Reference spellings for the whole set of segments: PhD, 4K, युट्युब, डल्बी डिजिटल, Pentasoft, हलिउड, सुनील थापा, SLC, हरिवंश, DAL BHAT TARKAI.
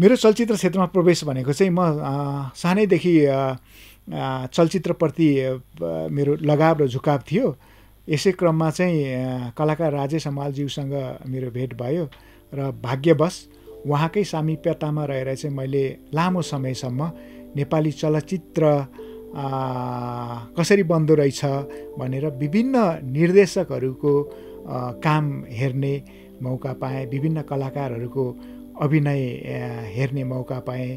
मेरो चलचित्र क्षेत्रमा प्रवेश भनेको चाहिँ म सानैदेखि चलचित्रप्रति मेरो लगाव र झुकाव थियो। यसै क्रममा चाहिँ कलाकार राजेश हमालज्यूसँग मेरो भेट भयो र भाग्यवश उहाँकै सामिप्यतामा रहेर चाहिँ मैले लामो समयसम्म नेपाली चलचित्र कसरी बन्दो रहेछ भनेर विभिन्न निर्देशकहरूको काम हेर्ने मौका पाएँ, विभिन्न कलाकारहरूको अभिनय हेर्ने मौका पाएँ,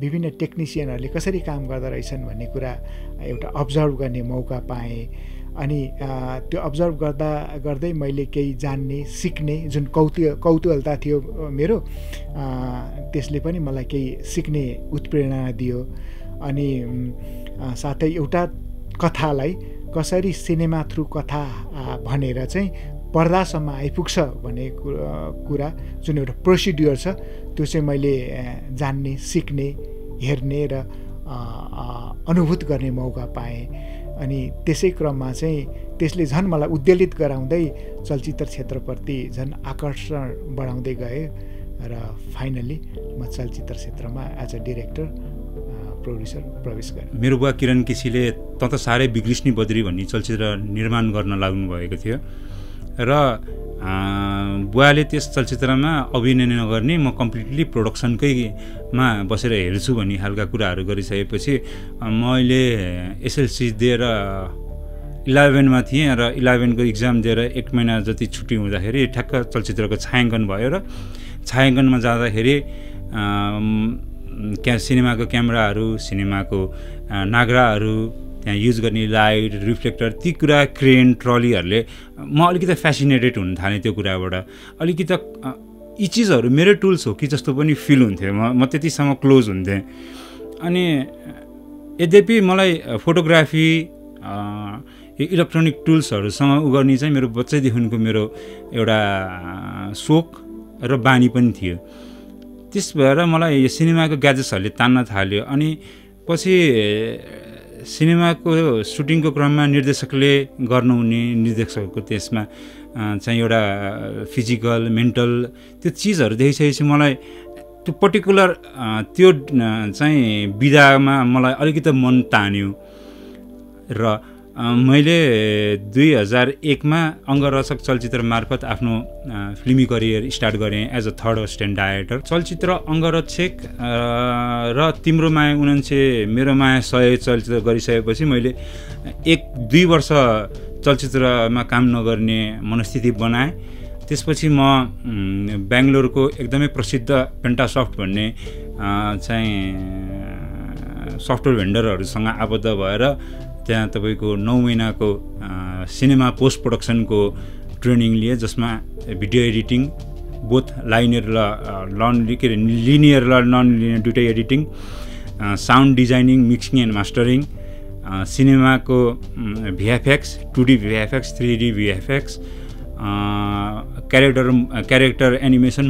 विभिन्न टेक्निसियनहरूले कसरी काम गर्दा रहेछन् भन्ने कुरा एउटा अब्जर्भ गर्ने मौका पाएँ। अनि त्यो अब्जर्भ गर्दा गर्दै मैले केही जान्ने सिक्ने जुन कौतूहलता थियो मेरो, त्यसले पनि मलाई केही सिक्ने उत्प्रेरणा दियो। अनि साथै एउटा कथालाई कसरी सिनेमा थ्रु कथा भनेर चाहिँ पर्दासम्म आइपुग्छ भन्ने कुरा जुन एउटा प्रोसिड्युर छ त्यो चाहिँ मैले जान्ने सिक्ने हेर्ने र अनुभूत गर्ने मौका पाएँ। अनि त्यसै क्रममा चाहिँ त्यसले झन् मलाई उद्वेलित गराउँदै चलचित्र क्षेत्रप्रति झन् आकर्षण बढाउँदै गए र फाइनली म चलचित्र क्षेत्रमा एज अ डिरेक्टर प्रोड्युसर प्रवेश गरेँ। मेरो बुवा किरण केसीले त साह्रै बिग्रिस्नी बद्री भन्ने चलचित्र निर्माण गर्न लाग्नुभएको थियो र बुवाले त्यस चलचित्रमा अभिनय नगर्ने, म कम्प्लिटली प्रोडक्सनकैमा बसेर हेर्छु भन्ने खालका कुराहरू गरिसकेपछि मैले एसएलसी दिएर 11मा थिएँ र 11को इक्जाम दिएर एक महिना जति छुट्टी हुँदाखेरि ठ्याक्क चलचित्रको छायाङ्कन भयो र छायाङ्कनमा जाँदाखेरि सिनेमाको क्यामेराहरू, सिनेमाको नागराहरू, त्यहाँ युज गर्ने लाइट, रिफ्लेक्टर, ती कुरा क्रेन, ट्रलीहरूले म अलिकति फेसिनेटेड हुन थालेँ। त्यो कुराबाट अलिकति यी चिजहरू मेरो टुल्स हो कि जस्तो पनि फिल हुन्थ्यो, म त्यतिसम्म क्लोज हुन्थेँ। अनि यद्यपि मलाई फोटोग्राफी इलेक्ट्रोनिक टुल्सहरूसँग गर्ने चाहिँ मेरो बच्चैदेखिको मेरो एउटा सोख र बानी पनि थियो। त्यस भएर मलाई यो सिनेमाको ग्याजेट्सहरूले तान्न थाल्यो। अनि पछि सिनेमाको सुटिङको क्रममा निर्देशकले गर्नुहुने, निर्देशकको त्यसमा चाहिँ एउटा फिजिकल मेन्टल त्यो चिजहरू देखिसकेपछि मलाई त्यो पर्टिकुलर त्यो चाहिँ विधामा मलाई अलिकति मन तान्यो र मैले 2001मा अङ्गरसक चलचित्र मार्फत आफ्नो फिल्मी करियर स्टार्ट गरेँ as a third assistant director. चलचित्र अङ्गरक्षक र तिम्रो माया 49 मेरो माया 100 चलचित्र गरिसकेपछि मैले 1-2 वर्ष चलचित्रमा काम नगर्ने मनस्थिति बनाएँ। त्यसपछि म बेङ्गलोरको एकदमै प्रसिद्ध पेन्टासफ्ट भन्ने चाहिँ सफ्टवेयर भेन्डरहरूसँग आबद्ध भएर त्यहाँ तपाईको 9 महिनाको सिनेमा पोस्ट प्रोडक्सनको ट्रेनिङ लिए, जसमा भिडियो एडिटिङ, बोथ लाइनियर र लिनियर र नन लिनियर दुइटै editing, sound designing, mixing and mastering, सिनेमाको VFX, 2D VFX, 3D VFX, character animation,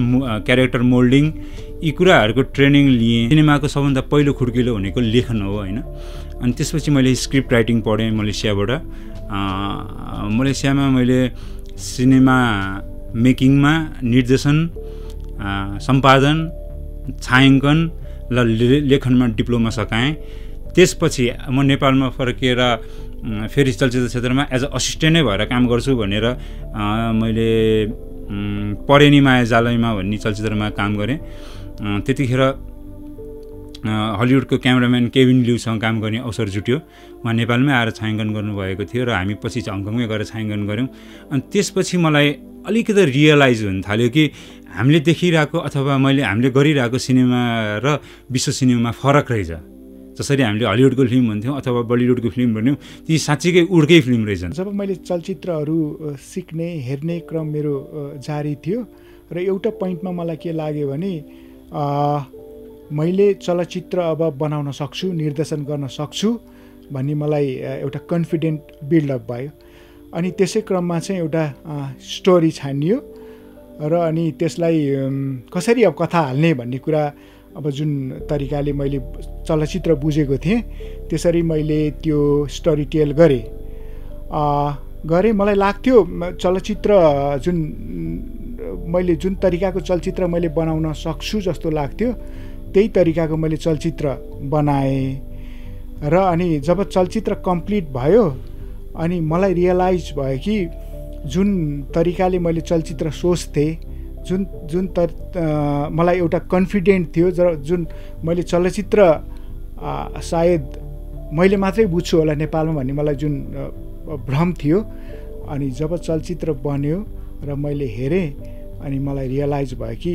character moulding, यी कुराहरूको ट्रेनिङ लिएँ। सिनेमाको सबभन्दा पहिलो खुड्किलो भनेको लेखन हो होइन। अनि त्यसपछि मैले स्क्रिप्ट राइटिङ पढेँ मलेसियाबाट। मलेसियामा मैले सिनेमा मेकिङमा निर्देशन, सम्पादन, छायाङ्कन र लेखनमा डिप्लोमा सकाएँ। त्यसपछि म नेपालमा फर्किएर फेरि चलचित्र क्षेत्रमा एज अ असिस्टेन्ट नै भएर काम गर्छु भनेर मैले परेनी माया जालैमा भन्ने चलचित्रमा काम गरेँ। त्यतिखेर हलिउडको क्यामेराम्यान केभिन ल्यूसँग काम गर्ने अवसर जुट्यो। उहाँ नेपालमै आएर छायाङ्कन गर्नुभएको थियो र हामी पछि हङकङमै गएर छायाङ्कन गऱ्यौँ। अनि त्यसपछि मलाई अलिकति रियलाइज हुन थाल्यो कि हामीले देखिरहेको अथवा हामीले गरिरहेको सिनेमा र विश्व सिनेमामा फरक रहेछ। जसरी हामीले हलिउडको फिल्म भन्थ्यौँ अथवा बलिउडको फिल्म भन्यौँ, ती साँच्चीकै उड्कै फिल्म रहेछन्। जब मैले चलचित्रहरू सिक्ने हेर्ने क्रम मेरो जारी थियो र एउटा पोइन्टमा मलाई के लाग्यो भने मैले चलचित्र अब बनाउन सक्छु, निर्देशन गर्न सक्छु भन्ने मलाई एउटा कन्फिडेन्ट बिल्डअप भयो। अनि त्यसै क्रममा चाहिँ एउटा स्टोरी छानियो र अनि त्यसलाई कसरी अब कथा हाल्ने भन्ने कुरा अब जुन तरिकाले मैले चलचित्र बुझेको थिएँ त्यसरी मैले त्यो स्टोरी टेल गरेँ। मलाई लाग्थ्यो चलचित्र जुन मैले जुन तरिकाको चलचित्र मैले बनाउन सक्छु जस्तो लाग्थ्यो त्यही तरिकाको मैले चलचित्र बनाएँ र अनि जब चलचित्र कम्प्लिट भयो अनि मलाई रियलाइज भयो कि जुन तरिकाले मैले चलचित्र सोच्थें जुन मलाई एउटा कन्फिडेन्ट थियो जुन मैले चलचित्र सायद मैले मात्रै बुझ्छु होला नेपालमा भन्ने मलाई जुन भ्रम थियो अनि जब चलचित्र बन्यो र मैले हेरेँ अनि मलाई रियलाइज भयो कि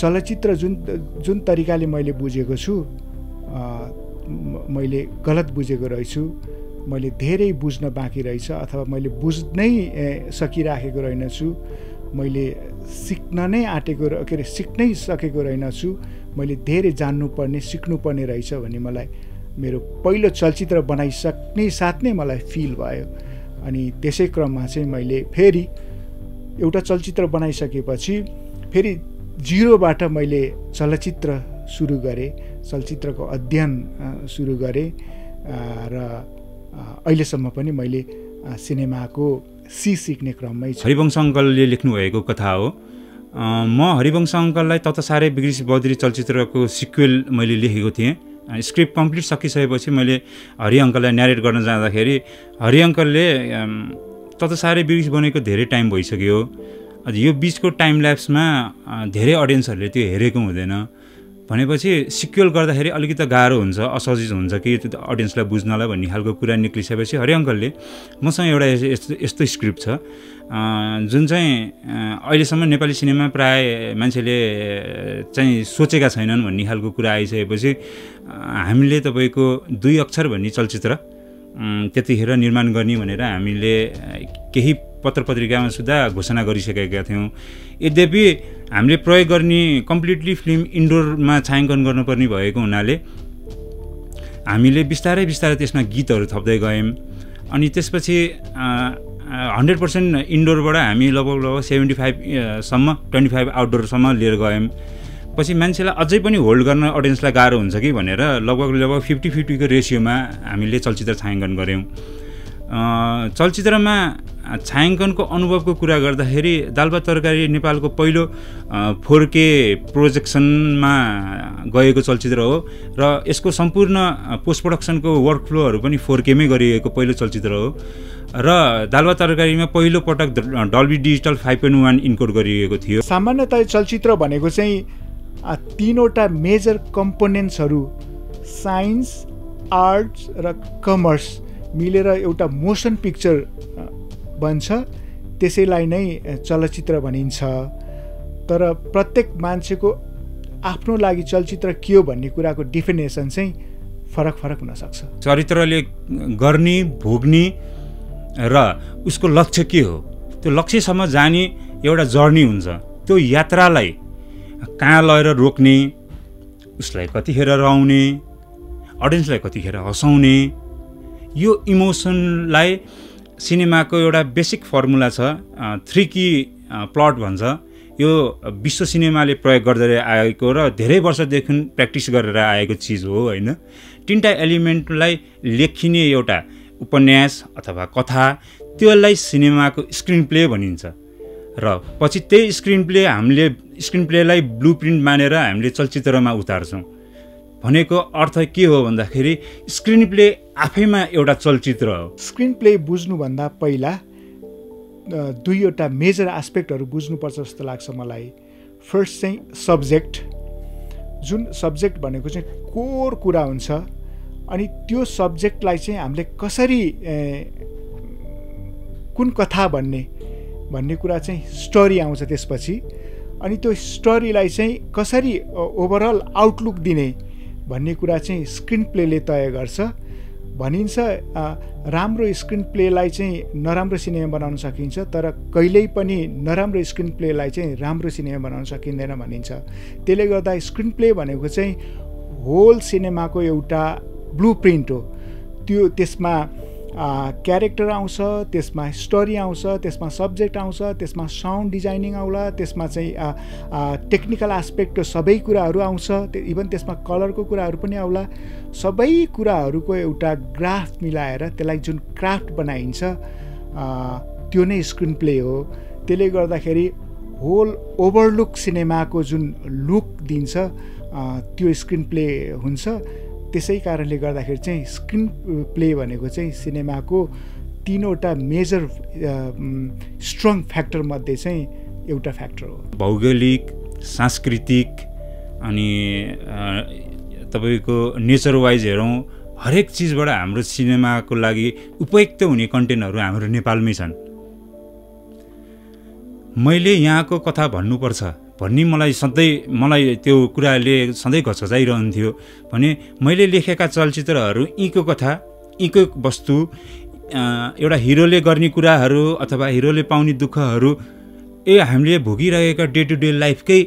चलचित्र जुन तरिकाले मैले बुझेको छु मैले गलत बुझेको रहेछु, मैले धेरै बुझ्न बाँकी रहेछ अथवा मैले बुझ्नै सकिराखेको रहेनछु, मैले सिक्न नै आँटेको के अरे सिक्नै सकेको रहेनछु, मैले धेरै जान्नुपर्ने सिक्नुपर्ने रहेछ भन्ने मलाई मेरो पहिलो चलचित्र बनाइसक्ने साथ नै मलाई फिल भयो। अनि त्यसै क्रममा चाहिँ मैले फेरि एउटा चलचित्र बनाइसकेपछि फेरि जीरोबाट मैले चलचित्र सुरु गरेँ, चलचित्रको अध्ययन सुरु गरेँ र अहिलेसम्म पनि मैले सिनेमाको सिक्ने क्रममै छु। हरिवंश अङ्कलले लेख्नुभएको कथा हो। म हरिवंश अङ्कललाई तत्सारै बिग्रिस बद्री चलचित्रको सिक्वेल मैले लेखेको थिएँ। स्क्रिप्ट कम्प्लिट सकिसकेपछि मैले हरि अङ्कललाई न्यारेट गर्न जाँदाखेरि हरि अङ्कलले तत्सारै बिग्रिस बनेको धेरै टाइम भइसक्यो, यो बीचको टाइम ल्याप्समा धेरै अडियन्सहरूले त्यो हेरेको हुँदैन भनेपछि सिक्वेल गर्दाखेरि अलिकति गाह्रो हुन्छ, असजिज हुन्छ कि त्यो अडियन्सलाई बुझ्नलाई भन्ने खालको कुरा निक्लिसकेपछि हरि अङ्कलले मसँग एउटा यस्तो स्क्रिप्ट छ जुन चाहिँ अहिलेसम्म नेपाली सिनेमा प्राय मान्छेले चाहिँ सोचेका छैनन् भन्ने खालको कुरा आइसकेपछि हामीले तपाईँको 2 अक्षर भन्ने चलचित्र त्यतिखेर निर्माण गर्ने भनेर हामीले केही पत्र पत्रिकामा सुधा घोषणा गरिसकेका थियौँ। यद्यपि हामीले प्रयोग गर्ने कम्प्लिटली फिल्म इन्डोरमा छायाङ्कन गर्नुपर्ने भएको हुनाले हामीले बिस्तारै बिस्तारै त्यसमा गीतहरू थप्दै गयौँ। अनि त्यसपछि 100% इन्डोरबाट हामी लगभग 75% 25 आउटडोरसम्म लिएर गयौँ। पछि मान्छेलाई अझै पनि होल्ड गर्न अडियन्सलाई गाह्रो हुन्छ कि भनेर लगभग 50-50 को रेसियोमा हामीले चलचित्र छायाङ्कन गऱ्यौँ। चलचित्रमा छायाङ्कनको अनुभवको कुरा गर्दाखेरि दाल भात तरकारी नेपालको पहिलो 4K प्रोजेक्सनमा गएको चलचित्र हो र यसको सम्पूर्ण पोस्ट प्रोडक्सनको वर्कफ्लोहरू पनि 4Kमै गरिएको पहिलो चलचित्र हो र दाल भात तरकारीमा पहिलो पटक डल्बी डिजिटल 5.1 इन्कोड गरिएको थियो। सामान्यतया चलचित्र भनेको चाहिँ 3वटा मेजर कम्पोनेन्ट्सहरू साइन्स, आर्ट्स र कमर्स मिलेर एउटा मोसन पिक्चर बन्छ, त्यसैलाई नै चलचित्र भनिन्छ। तर प्रत्येक मान्छेको आफ्नो लागि चलचित्र के हो भन्ने कुराको डिफिनेसन चाहिँ फरक फरक हुन सक्छ। चरित्रले गर्ने, भोग्ने र उसको लक्ष्य के हो, त्यो लक्ष्यसम्म जाने एउटा जर्नी हुन्छ। त्यो यात्रालाई कहाँ लगेर रोक्ने, उसलाई कतिखेर रहाउने, अडियन्सलाई कतिखेर हँसाउने, यो इमोसनलाई सिनेमाको एउटा बेसिक फर्मुला छ, 3K प्लट भन्छ। यो विश्व सिनेमाले प्रयोग गर्दै आएको र धेरै वर्षदेखि प्र्याक्टिस गरेर आएको चिज हो होइन। तिनवटा एलिमेन्टलाई लेखिने एउटा उपन्यास अथवा कथा, त्यसलाई सिनेमाको स्क्रिन प्ले भनिन्छ र पछि त्यही स्क्रिन प्लेलाई ब्लु प्रिन्ट मानेर हामीले चलचित्रमा उतार्छौँ। भनेको अर्थ के हो भन्दाखेरि स्क्रिन प्ले आफैमा एउटा चलचित्र हो। स्क्रिन प्ले बुझ्नुभन्दा पहिला 2वटा मेजर एस्पेक्टहरू बुझ्नुपर्छ जस्तो लाग्छ मलाई। फर्स्ट चाहिँ सब्जेक्ट, जुन सब्जेक्ट भनेको चाहिँ कोर कुरा हुन्छ अनि त्यो सब्जेक्टलाई चाहिँ हामीले कसरी कुन कथा भन्ने कुरा चाहिँ स्टोरी आउँछ त्यसपछि, अनि त्यो स्टोरीलाई चाहिँ कसरी ओभरअल आउटलुक दिने भन्ने कुरा चाहिँ स्क्रिन प्लेले तय गर्छ। भनिन्छ राम्रो स्क्रिन प्लेलाई चाहिँ नराम्रो सिनेमा बनाउन सकिन्छ तर कहिल्यै पनि नराम्रो स्क्रिन प्लेलाई चाहिँ राम्रो सिनेमा बनाउन सकिँदैन भनिन्छ। त्यसले गर्दा स्क्रिन प्ले भनेको चाहिँ होल सिनेमाको एउटा ब्लु प्रिन्ट हो। त्यो त्यसमा क्यारेक्टर आउँछ, त्यसमा स्टोरी आउँछ, त्यसमा सब्जेक्ट आउँछ, त्यसमा साउन्ड डिजाइनिङ आउला, त्यसमा चाहिँ टेक्निकल एस्पेक्ट सबै कुराहरू आउँछ, इभन त्यसमा कलरको कुराहरू पनि आउला। सबै कुराहरूको एउटा ग्राफ मिलाएर त्यसलाई जुन क्राफ्ट बनाइन्छ त्यो नै स्क्रिन प्ले हो। त्यसले गर्दाखेरि होल ओभरलुक सिनेमाको जुन लुक दिन्छ त्यो स्क्रिन प्ले हुन्छ। त्यसै कारणले गर्दाखेरि चाहिँ स्क्रिन प्ले भनेको चाहिँ सिनेमाको तीनवटा मेजर स्ट्रङ फ्याक्टर मध्ये चाहिँ एउटा फ्याक्टर हो। भौगोलिक, सांस्कृतिक अनि तपाईको नेचर वाइज हेरौं हरेक चीजबाट हाम्रो सिनेमाको लागि उपयुक्त हुने कन्टेन्टहरु हाम्रो नेपालमै छन्। मैले यहाँको कथा भन्नुपर्छ भन्ने मलाई सधैँ त्यो कुराले सधैँ घचघचाइरहन्थ्यो भने मैले लेखेका चलचित्रहरु यीको कथा यीको वस्तु एउटा हिरोले गर्ने कुराहरु अथवा हिरोले पाउने दुःखहरु ए हामीले भोगिरहेका डे टु डे लाइफकै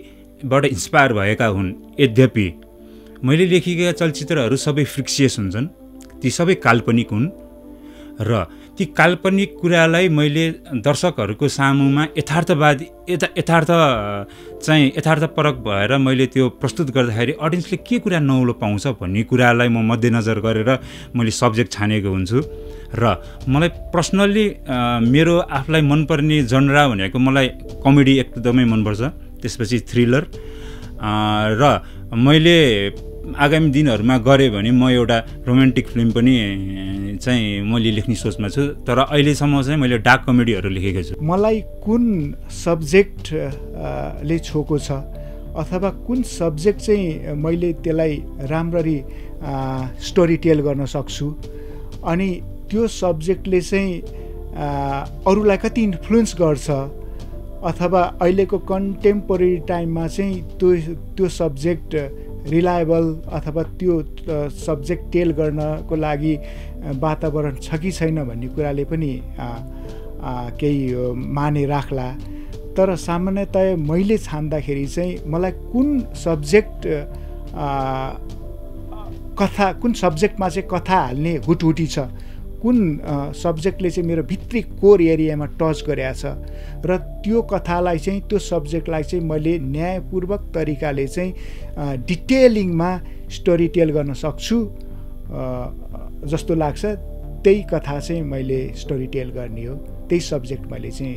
बाट इन्स्पायर भएका हुन्। यद्यपि मैले लेखेका चलचित्रहरु सबै फिक्सियस हुन्छन्, ती सबै काल्पनिक हुन् र ती काल्पनिक कुरालाई मैले दर्शकहरुको सामुमा यथार्थवादी यथार्थ चाहिँ यथार्थपरक भएर मैले त्यो प्रस्तुत गर्दाखेरि अडियन्सले के कुरा नौलो पाउँछ भन्ने कुरालाई म मध्यनजर गरेर मैले सब्जेक्ट छानेको हुन्छु। र मलाई पर्सनली मेरो आफूलाई मनपर्ने जनरा भनेको मलाई कमेडी एकदमै मनपर्छ, त्यसपछि थ्रिलर र मैले आगामी दिनहरुमा गरे भने म एउटा रोमान्टिक फिल्म पनि चाहिँ मैले लेख्ने सोचमा छु। तर अहिलेसम्म चाहिँ मैले डार्क कमेडीहरु लेखेको छु। मलाई कुन सब्जेक्ट ले छोको छ अथवा कुन सब्जेक्ट चाहिँ मैले त्यसलाई राम्ररी स्टोरी टेल गर्न सक्छु अनि त्यो सब्जेक्टले चाहिँ अरूलाई कति इन्फ्लुएन्स गर्छ अथवा अहिलेको कन्टेम्पोरेरी टाइममा चाहिँ त्यो सब्जेक्ट रिलायबल अथवा त्यो सब्जेक्ट टेल गर्नको लागि वातावरण छ कि छैन भन्ने कुराले पनि केही माने राख्ला। तर सामान्यतया मैले छान्दाखेरि चाहिँ मलाई कुन सब्जेक्टमा चाहिँ कथा हाल्ने हुटहुटी छ, कुन सब्जेक्टले चाहिँ मेरो भित्री कोर एरियामा टच गरेको छ र त्यो कथालाई चाहिँ त्यो सब्जेक्टलाई चाहिँ मैले न्यायपूर्वक तरिकाले चाहिँ डिटेलिङमा स्टोरी टेल गर्न सक्छु जस्तो लाग्छ, त्यही कथा चाहिँ मैले स्टोरी टेल गर्ने हो, त्यही सब्जेक्ट मैले चाहिँ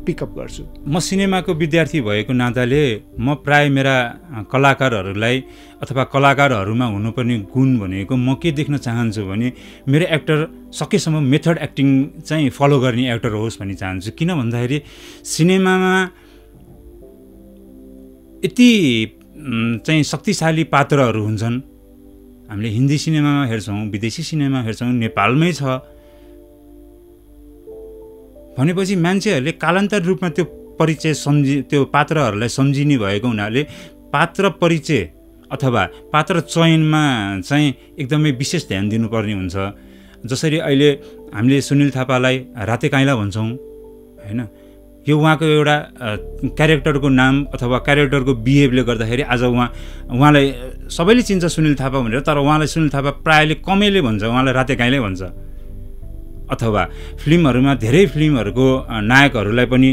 पिकअप गर्छु। म सिनेमाको विद्यार्थी भएको नाताले म प्राय मेरा कलाकारहरूलाई अथवा कलाकारहरूमा हुनुपर्ने गुण भनेको म के देख्न चाहन्छु भने मेरो एक्टर सकेसम्म मेथड एक्टिङ चाहिँ फलो गर्ने एक्टर होस् भन्ने चाहन्छु। किन भन्दाखेरि सिनेमामा यति चाहिँ शक्तिशाली पात्रहरू हुन्छन्, हामीले हिन्दी सिनेमामा हेर्छौँ, विदेशी सिनेमा हेर्छौँ, नेपालमै छ भनेपछि मान्छेहरूले कालान्तर रूपमा त्यो परिचय त्यो पात्रहरूलाई सम्झिने भएको हुनाले पात्र परिचय अथवा पात्र चयनमा चाहिँ एकदमै विशेष ध्यान दिनुपर्ने हुन्छ। जसरी अहिले हामीले सुनील थापालाई राते काइँला भन्छौँ हैन, यो उहाँको एउटा क्यारेक्टरको नाम अथवा क्यारेक्टरको बिहेभले गर्दाखेरि आज उहाँलाई सबैले चिन्छ सुनील थापा भनेर, तर उहाँलाई सुनील थापा प्रायले कमैले भन्छ, उहाँलाई राते काइँलै भन्छ। अथवा फिल्महरुमा धेरै फिल्महरुको नायकहरुलाई पनि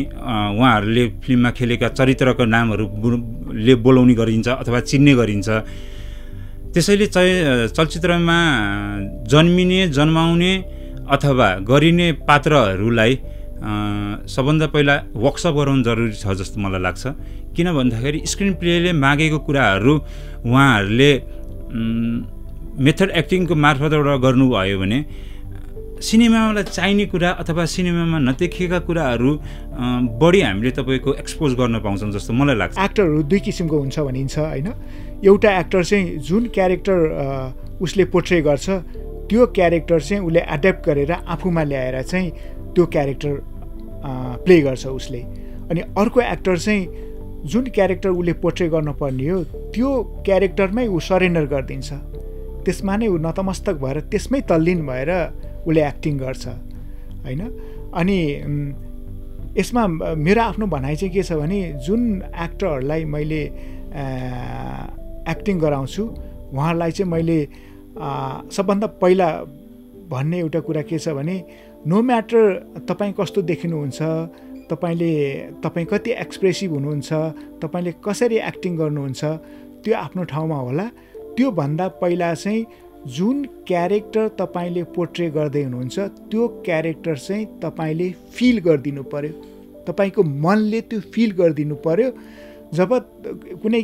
उहाँहरुले फिल्ममा खेलेका चरित्रको नामहरुले बोलाउने गरिन्छ अथवा चिन्ने गरिन्छ। त्यसैले चलचित्रमा जन्मिने जन्माउने अथवा गरिने पात्रहरूलाई सबभन्दा पहिला वर्कसप गराउनु जरुरी छ जस्तो मलाई लाग्छ। किन भन्दाखेरि स्क्रिन प्लेले मागेको कुराहरु उहाँहरुले मेथड एक्टिङको मार्फतबाट गर्नुभयो भने सिनेमामा चाहिने कुरा अथवा सिनेमामा नदेखेका कुराहरू बढी हामीले तपाईको एक्सपोज गर्न पाउँछौँ जस्तो मलाई लाग्छ। एक्टरहरू दुई किसिमको हुन्छ भनिन्छ हैन, एउटा एक्टर चाहिँ जुन क्यारेक्टर उसले पोर्ट्रे गर्छ त्यो क्यारेक्टर चाहिँ उसले एड्याप्ट गरेर आफूमा ल्याएर चाहिँ त्यो क्यारेक्टर प्ले गर्छ उसले, अनि अर्को एक्टर चाहिँ जुन क्यारेक्टर उसले पोर्ट्रे गर्नुपर्ने हो त्यो क्यारेक्टरमै ऊ सरेन्डर गरिदिन्छ, त्यसमा नै ऊ नतमस्तक भएर त्यसमै तल्लीन भएर उसले एक्टिङ गर्छ हैन। अनि यसमा मेरो आफ्नो भनाइ चाहिँ के छ भने जुन एक्टरहरूलाई मैले एक्टिङ गराउँछु उहाँहरूलाई चाहिँ मैले सबभन्दा पहिला भन्ने एउटा कुरा के छ भने नो म्याटर तपाईँ कस्तो देखिनुहुन्छ, तपाईँ कति एक्सप्रेसिभ हुनुहुन्छ, तपाईँले कसरी एक्टिङ गर्नुहुन्छ त्यो आफ्नो ठाउँमा होला, त्योभन्दा पहिला चाहिँ जुन क्यारेक्टर तपाईले पोर्ट्रे गर्दै हुनुहुन्छ त्यो क्यारेक्टर चाहिँ तपाईले फिल गरिदिनु पर्यो, तपाईको मनले त्यो फिल गर्दिनु पर्यो। जब कुनै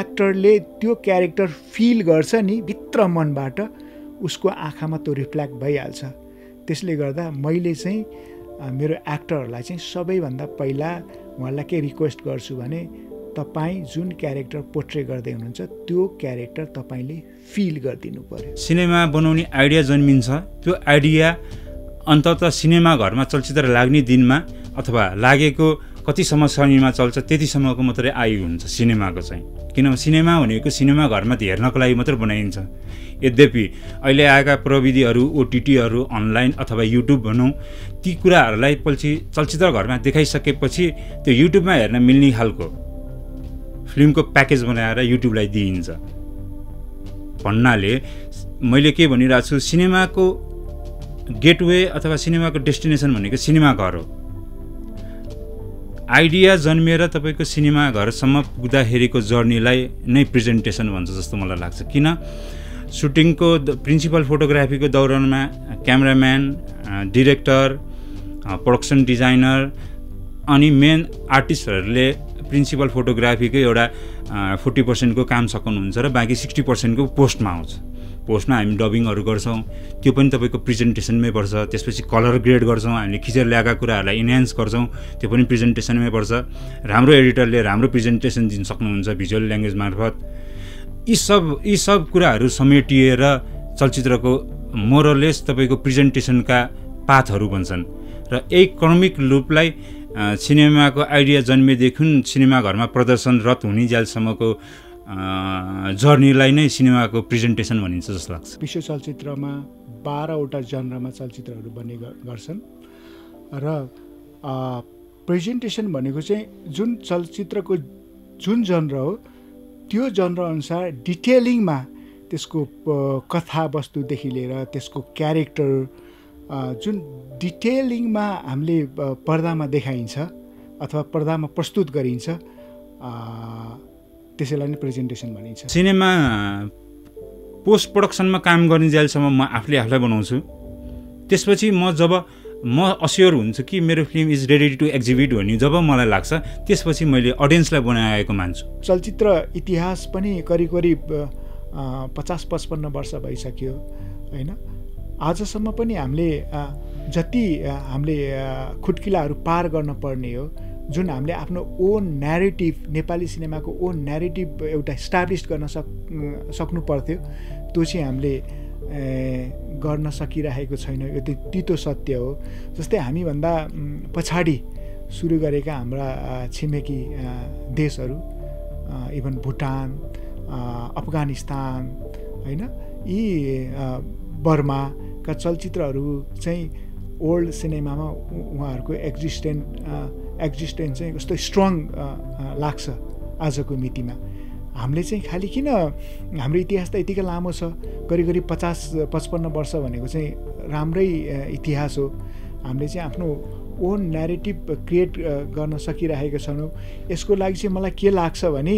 एक्टरले त्यो क्यारेक्टर फिल गर्छ नि भित्र मनबाट, उसको आँखामा त्यो रिफ्लेक्ट भइहाल्छ। त्यसले गर्दा मैले चाहिँ मेरो एक्टरहरूलाई चाहिँ सबैभन्दा पहिला उहाँलाई के रिक्वेस्ट गर्छु भने तपाईँ जुन क्यारेक्टर पोर्ट्रे गर्दै हुनुहुन्छ त्यो क्यारेक्टर तपाईले फिल गरिदिनु पर्यो। सिनेमा बनाउने आइडिया जन्मिन्छ, त्यो आइडिया अन्तत सिनेमा घरमा चलचित्र लाग्ने दिनमा अथवा लागेको कतिसम्म समयमा चल्छ त्यतिसम्मको मात्रै आयु हुन्छ सिनेमाको चाहिँ। किनभने सिनेमा भनेको सिनेमा घरमा हेर्नको लागि मात्र बनाइन्छ। यद्यपि अहिले आएका प्रविधिहरू, ओटिटीहरू, अनलाइन अथवा युट्युब भनौँ, ती कुराहरूलाई पछि चलचित्र घरमा देखाइसकेपछि त्यो युट्युबमा हेर्न मिल्ने खालको फिल्मको प्याकेज बनाएर युट्युबलाई दिइन्छ। भन्नाले मैले के भनिरहेको छु, सिनेमाको गेटवे अथवा सिनेमाको डेस्टिनेसन भनेको सिनेमाघर हो। आइडिया जन्मिएर तपाईको सिनेमाघरसम्म पुग्दाखेरिको जर्नीलाई नै प्रेजेन्टेसन भन्छ जस्तो मलाई लाग्छ। किन सुटिङको प्रिन्सिपल फोटोग्राफीको दौरानमा क्यामेराम्यान, डिरेक्टर, प्रोडक्सन डिजाइनर अनि मेन आर्टिस्टहरूले प्रिन्सिपल फोटोग्राफीको एउटा 40%को काम सक्नुहुन्छ र बाँकी 60%को पोस्टमा आउँछ। पोस्टमा हामी डबिङहरू गर्छौँ, त्यो पनि तपाईँको प्रेजेन्टेसनमै पर्छ। त्यसपछि कलर ग्रेड गर्छौँ, हामीले खिचेर ल्याएका कुराहरूलाई इन्हान्स गर्छौँ, त्यो पनि प्रेजेन्टेसनमै पर्छ। राम्रो एडिटरले राम्रो प्रेजेन्टेसन दिन सक्नुहुन्छ भिजुअल ल्याङ्ग्वेज मार्फत। यी सब कुराहरू समेटिएर चलचित्रको मोरलेस तपाईँको प्रेजेन्टेसनका पाथहरू बन्छन् र यही क्रमिक लुपलाई सिनेमाको आइडिया जन्मेदेखि सिनेमाघरमा प्रदर्शनरत हुने जेलसम्मको जर्नीलाई नै सिनेमाको प्रेजेन्टेसन भनिन्छ जस्तो लाग्छ। विश्व चलचित्रमा 12वटा जनरमा चलचित्रहरू बन्ने गर्छन् र प्रेजेन्टेसन भनेको चाहिँ जुन चलचित्रको जुन जनर हो त्यो जनरअनुसार डिटेलिङमा त्यसको कथावस्तुदेखि लिएर त्यसको क्यारेक्टर जुन डिटेलिङमा हामीले पर्दामा देखाइन्छ अथवा पर्दामा प्रस्तुत गरिन्छ त्यसैलाई नै प्रेजेन्टेसन भनिन्छ। सिनेमा पोस्ट प्रोडक्सनमा काम गर्ने जेलसम्म म आफूलाई बनाउँछु। त्यसपछि जब म अस्योर हुन्छु कि मेरो film is ready to exhibit भन्ने जब मलाई लाग्छ त्यसपछि मैले अडियन्सलाई बनाएको मान्छु। चलचित्र इतिहास पनि करिब करिब 50-55 वर्ष भइसक्यो होइन। आजसम्म पनि हामीले जति हामीले खुट्किलाहरू पार गर्न पर्ने हो, जुन हामीले आफ्नो ओन न्यारेटिभ, नेपाली सिनेमाको ओन न्यारेटिभ एउटा इस्टाब्लिस गर्न सक्नु पर्थ्यो, त्यो चाहिँ हामीले गर्न सकिरहेको छैन। यो तितो सत्य हो। जस्तै हामीभन्दा पछाडि सुरु गरेका हाम्रा छिमेकी देशहरू, इभन भुटान, अफगानिस्तान होइन, यी बर्माका चलचित्रहरू चाहिँ ओल्ड सिनेमामा उहाँहरूको एक्जिस्टेन्स चाहिँ कस्तो स्ट्रङ लाग्छ आजको मितिमा। हामीले चाहिँ खालि किन हाम्रो इतिहास त यतिकै लामो छ, करिब करिब 50-55 वर्ष भनेको चाहिँ राम्रै इतिहास हो। हामीले चाहिँ आफ्नो ओन न्यारेटिभ क्रिएट गर्न सकिरहेको छैनौँ। यसको लागि चाहिँ मलाई के लाग्छ भने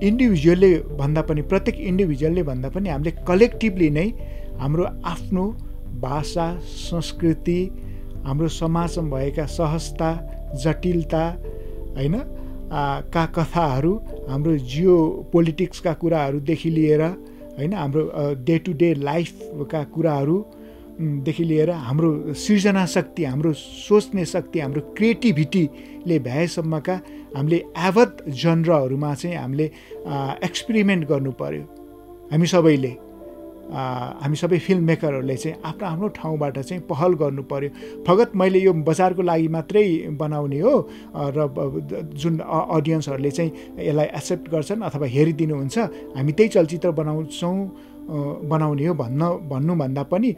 इन्डिभिजुअलले भन्दा पनि, प्रत्येक इन्डिभिजुअलले भन्दा पनि हामीले कलेक्टिभली नै हाम्रो आफ्नो भाषा, संस्कृति, हाम्रो समाजमा भएका सहजता, जटिलता होइन का कथाहरू, हाम्रो जियो पोलिटिक्सका कुराहरूदेखि लिएर होइन, हाम्रो डे टु डे लाइफका कुराहरूदेखि लिएर हाम्रो सृजना शक्ति, हाम्रो सोच्ने शक्ति, हाम्रो क्रिएटिभिटीले भ्याएसम्मका हामीले यावत जनरहरूमा चाहिँ हामीले एक्सपेरिमेन्ट गर्नु पर्यो। हामी सबै फिल्म मेकरहरूले चाहिँ आफ्नो आफ्नो ठाउँबाट चाहिँ पहल गर्नु पर्यो। फगत मैले यो बजारको लागि मात्रै बनाउने हो र जुन अडियन्सहरूले चाहिँ यसलाई एक्सेप्ट गर्छन् अथवा हेरिदिनुहुन्छ हामी त्यही चलचित्र बनाउने हो भन्नुभन्दा पनि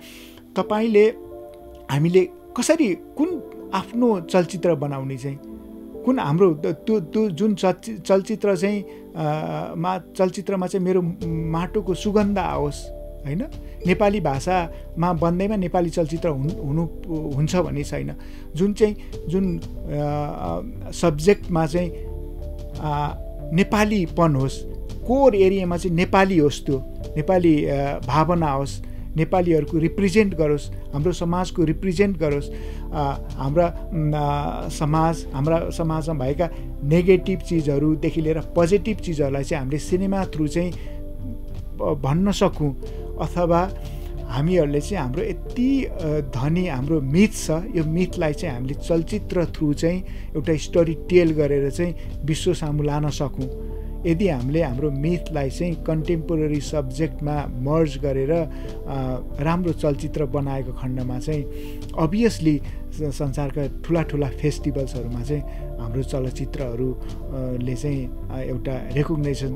तपाईँले हामीले कसरी कुन आफ्नो चलचित्र बनाउने चाहिँ कुन हाम्रो त्यो जुन चलचित्र चाहिँ चलचित्रमा चाहिँ मेरो माटोको सुगन्ध आओस् होइन। नेपाली भाषामा बन्दैमा नेपाली चलचित्र हुन्छ भन्ने छैन। जुन सब्जेक्टमा चाहिँ नेपालीपन होस्, कोर एरियामा चाहिँ नेपाली होस्, त्यो नेपाली भावना होस्, नेपालीहरुको रिप्रेजेन्ट गरोस्, हाम्रो समाजको रिप्रेजेन्ट गरोस्, हाम्रा समाज, हाम्रा समाजमा भएका नेगेटिभ चीजहरुदेखि लिएर पोजिटिभ चीजहरुलाई चाहिँ हामीले सिनेमा थ्रु चाहिँ भन्न सकौं। अथवा हामीहरुले चाहिँ हाम्रो यति धनी हाम्रो मिथ छ, यो मिथलाई चाहिँ हामीले चलचित्र थ्रु चाहिँ एउटा स्टोरी टेल गरेर चाहिँ विश्व सामु लान सकौं। यदि हामीले हाम्रो मिथलाई चाहिँ कन्टेम्पोरेरी सब्जेक्टमा मर्ज गरेर राम्रो चलचित्र बनाएको खण्डमा चाहिँ अभियसली संसारका ठुला ठुला फेस्टिभल्सहरुमा चाहिँ हाम्रो चलचित्रहरुले चाहिँ एउटा रेकग्निसन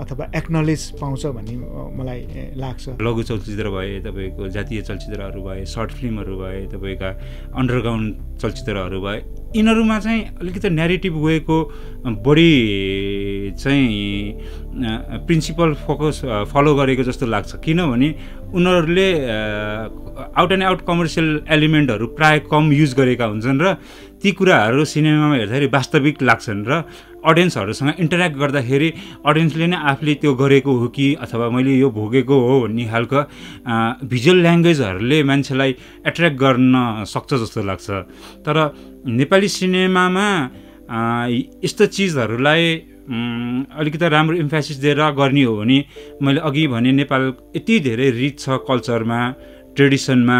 अथवा एक्नोलेज पाउँछ भन्ने मलाई लाग्छ। लघु चलचित्र भए, तपाईको जातीय चलचित्रहरु भए, सर्ट फिल्महरु भए, तपाईका अन्डरग्राउन्ड चलचित्रहरु भए, यिनीहरुमा चाहिँ अलिकति न्यारेटिभ वेको बढी चाहिँ प्रिन्सिपल फोकस फलो गरेको जस्तो लाग्छ, किनभने उनीहरुले आउट एन्ड आउट कमर्सियल एलिमेन्टहरु प्राय कम युज गरेका हुन्छन् र ती कुराहरु सिनेमामा हेर्दाखेरि वास्तविक लाग्छन् र अडियन्सहरुसँग इन्टरेक्ट गर्दाखेरि अडियन्सले नै आफूले त्यो गरेको हो कि अथवा मैले यो भोगेको हो भन्ने खालको भिजुअल ल्याङ्ग्वेजहरुले मान्छेलाई एट्र्याक्ट गर्न सक्छ जस्तो लाग्छ। तर नेपाली सिनेमामा यस्तो चिजहरुलाई अलिकति राम्रो इम्फेसिस दिएर गर्ने हो भने मैले अघि भने नेपाल यति धेरै रिच छ कल्चरमा, ट्रेडिसनमा,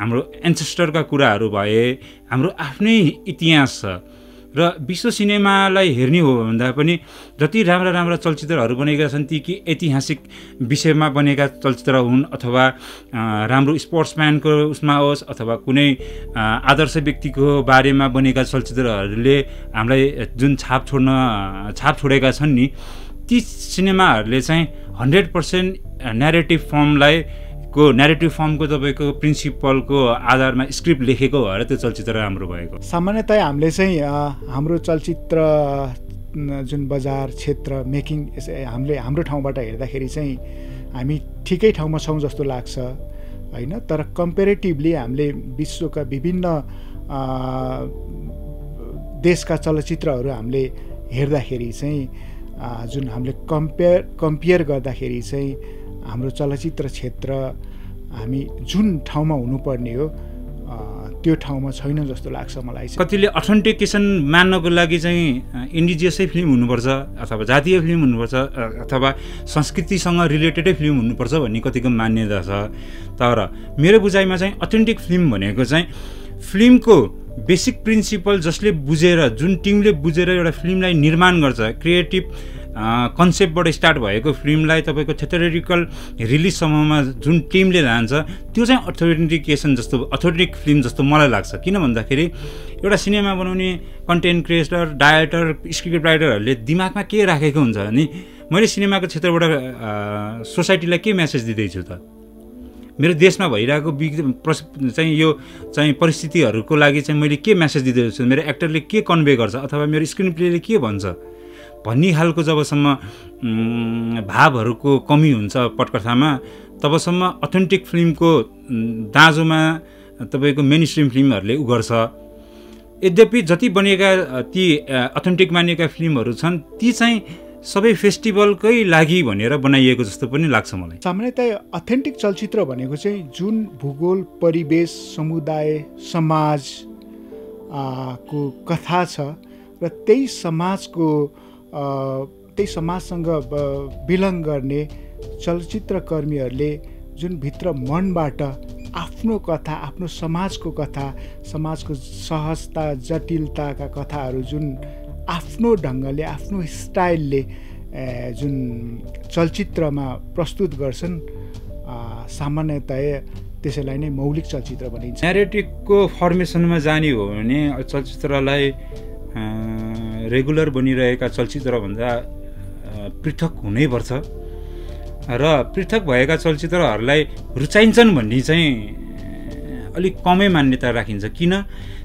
हाम्रो एन्सेस्टरका कुराहरु भए, हाम्रो आफ्नै इतिहास छ र विश्व सिनेमालाई हेर्ने हो भन्दा पनि जति राम्रा राम्रा चलचित्रहरू बनेका छन् ती कि ऐतिहासिक विषयमा बनेका चलचित्र हुन् अथवा राम्रो स्पोर्ट्सम्यानको उसमा होस् अथवा कुनै आदर्श व्यक्तिको बारेमा बनेका चलचित्रहरूले हामीलाई जुन छाप छोडेका छन् नि, ती सिनेमाहरूले चाहिँ 100% न्यारेटिभ फर्मलाई को न्यारेटिभ फर्मको तपाईँको प्रिन्सिपलको आधारमा स्क्रिप्ट लेखेको भएर त्यो चलचित्र राम्रो भएको। सामान्यतया हामीले चाहिँ हाम्रो चलचित्र जुन बजार क्षेत्र मेकिङ हामीले हाम्रो ठाउँबाट हेर्दाखेरि चाहिँ हामी ठिकै ठाउँमा छौँ जस्तो लाग्छ हैन, तर कम्पेरेटिभली हामीले विश्वका विभिन्न देशका चलचित्रहरू हामीले हेर्दाखेरि चाहिँ जुन हामीले कम्पेयर गर्दाखेरि चाहिँ हाम्रो चलचित्र क्षेत्र हामी जुन ठाउँमा हुनुपर्ने हो त्यो ठाउँमा छैन जस्तो लाग्छ मलाई। कतिले अथेन्टिकेसन मान्नको लागि चाहिँ इन्डिजियसै फिल्म हुनुपर्छ अथवा जातीय फिल्म हुनुपर्छ अथवा संस्कृतिसँग रिलेटेडै फिल्म हुनुपर्छ भन्ने कतिको मान्यता छ। तर मेरो बुझाइमा चाहिँ अथेन्टिक फिल्म भनेको चाहिँ फिल्मको बेसिक प्रिन्सिपल जसले बुझेर, जुन टिमले बुझेर एउटा फिल्मलाई निर्माण गर्छ, क्रिएटिभ कन्सेप्टबाट स्टार्ट भएको फिल्मलाई तपाईँको थिएटरिकल रिलिजसम्ममा जुन टिमले लान्छ त्यो चाहिँ अथेन्टिकेसन जस्तो, अथेन्टिक फिल्म जस्तो मलाई लाग्छ। किन भन्दाखेरि एउटा सिनेमा बनाउने कन्टेन्ट क्रिएटर, डाइरेक्टर, स्क्रिप्ट राइटरहरूले दिमागमा के राखेको हुन्छ भने मैले सिनेमाको क्षेत्रबाट सोसाइटीलाई के मेसेज दिँदैछु त, मेरो देशमा भइरहेको चाहिँ यो चाहिँ परिस्थितिहरूको लागि चाहिँ मैले के मेसेज दिँदैछु, मेरो एक्टरले के कन्भे गर्छ अथवा मेरो स्क्रिन प्लेले के भन्छ भन्ने खालको जबसम्म भावहरूको कमी हुन्छ पटकथामा तबसम्म अथेन्टिक फिल्मको दाँजोमा तपाईको मेनस्ट्रिम फिल्महरुले उ गर्छ। यद्यपि जति बनेका ती अथेन्टिक मानिएका फिल्महरु छन् ती चाहिँ सबै फेस्टिभलकै लागि भनेर बनाइएको जस्तो पनि लाग्छ मलाई। सामान्यतया अथेन्टिक चलचित्र भनेको चाहिँ जुन भूगोल, परिवेश, समुदाय, समाज को कथा छ र त्यही समाजसँग बिलङ गर्ने चलचित्रकर्मीहरूले जुन भित्र मनबाट आफ्नो कथा, आफ्नो समाजको कथा, समाजको सहजता, जटिलताका कथाहरू जुन आफ्नो ढङ्गले, आफ्नो स्टाइलले जुन चलचित्रमा प्रस्तुत गर्छन् सामान्यतया त्यसैलाई नै मौलिक चलचित्र भनिन्छ। न्यारेटिभको फर्मेसनमा जाने हो भने चलचित्रलाई रेगुलर बनिरहेका चलचित्रभन्दा पृथक हुनैपर्छ र पृथक भएका चलचित्रहरूलाई रुचाइन्छन् भन्ने चाहिँ अलिक कमै मान्यता राखिन्छ। किन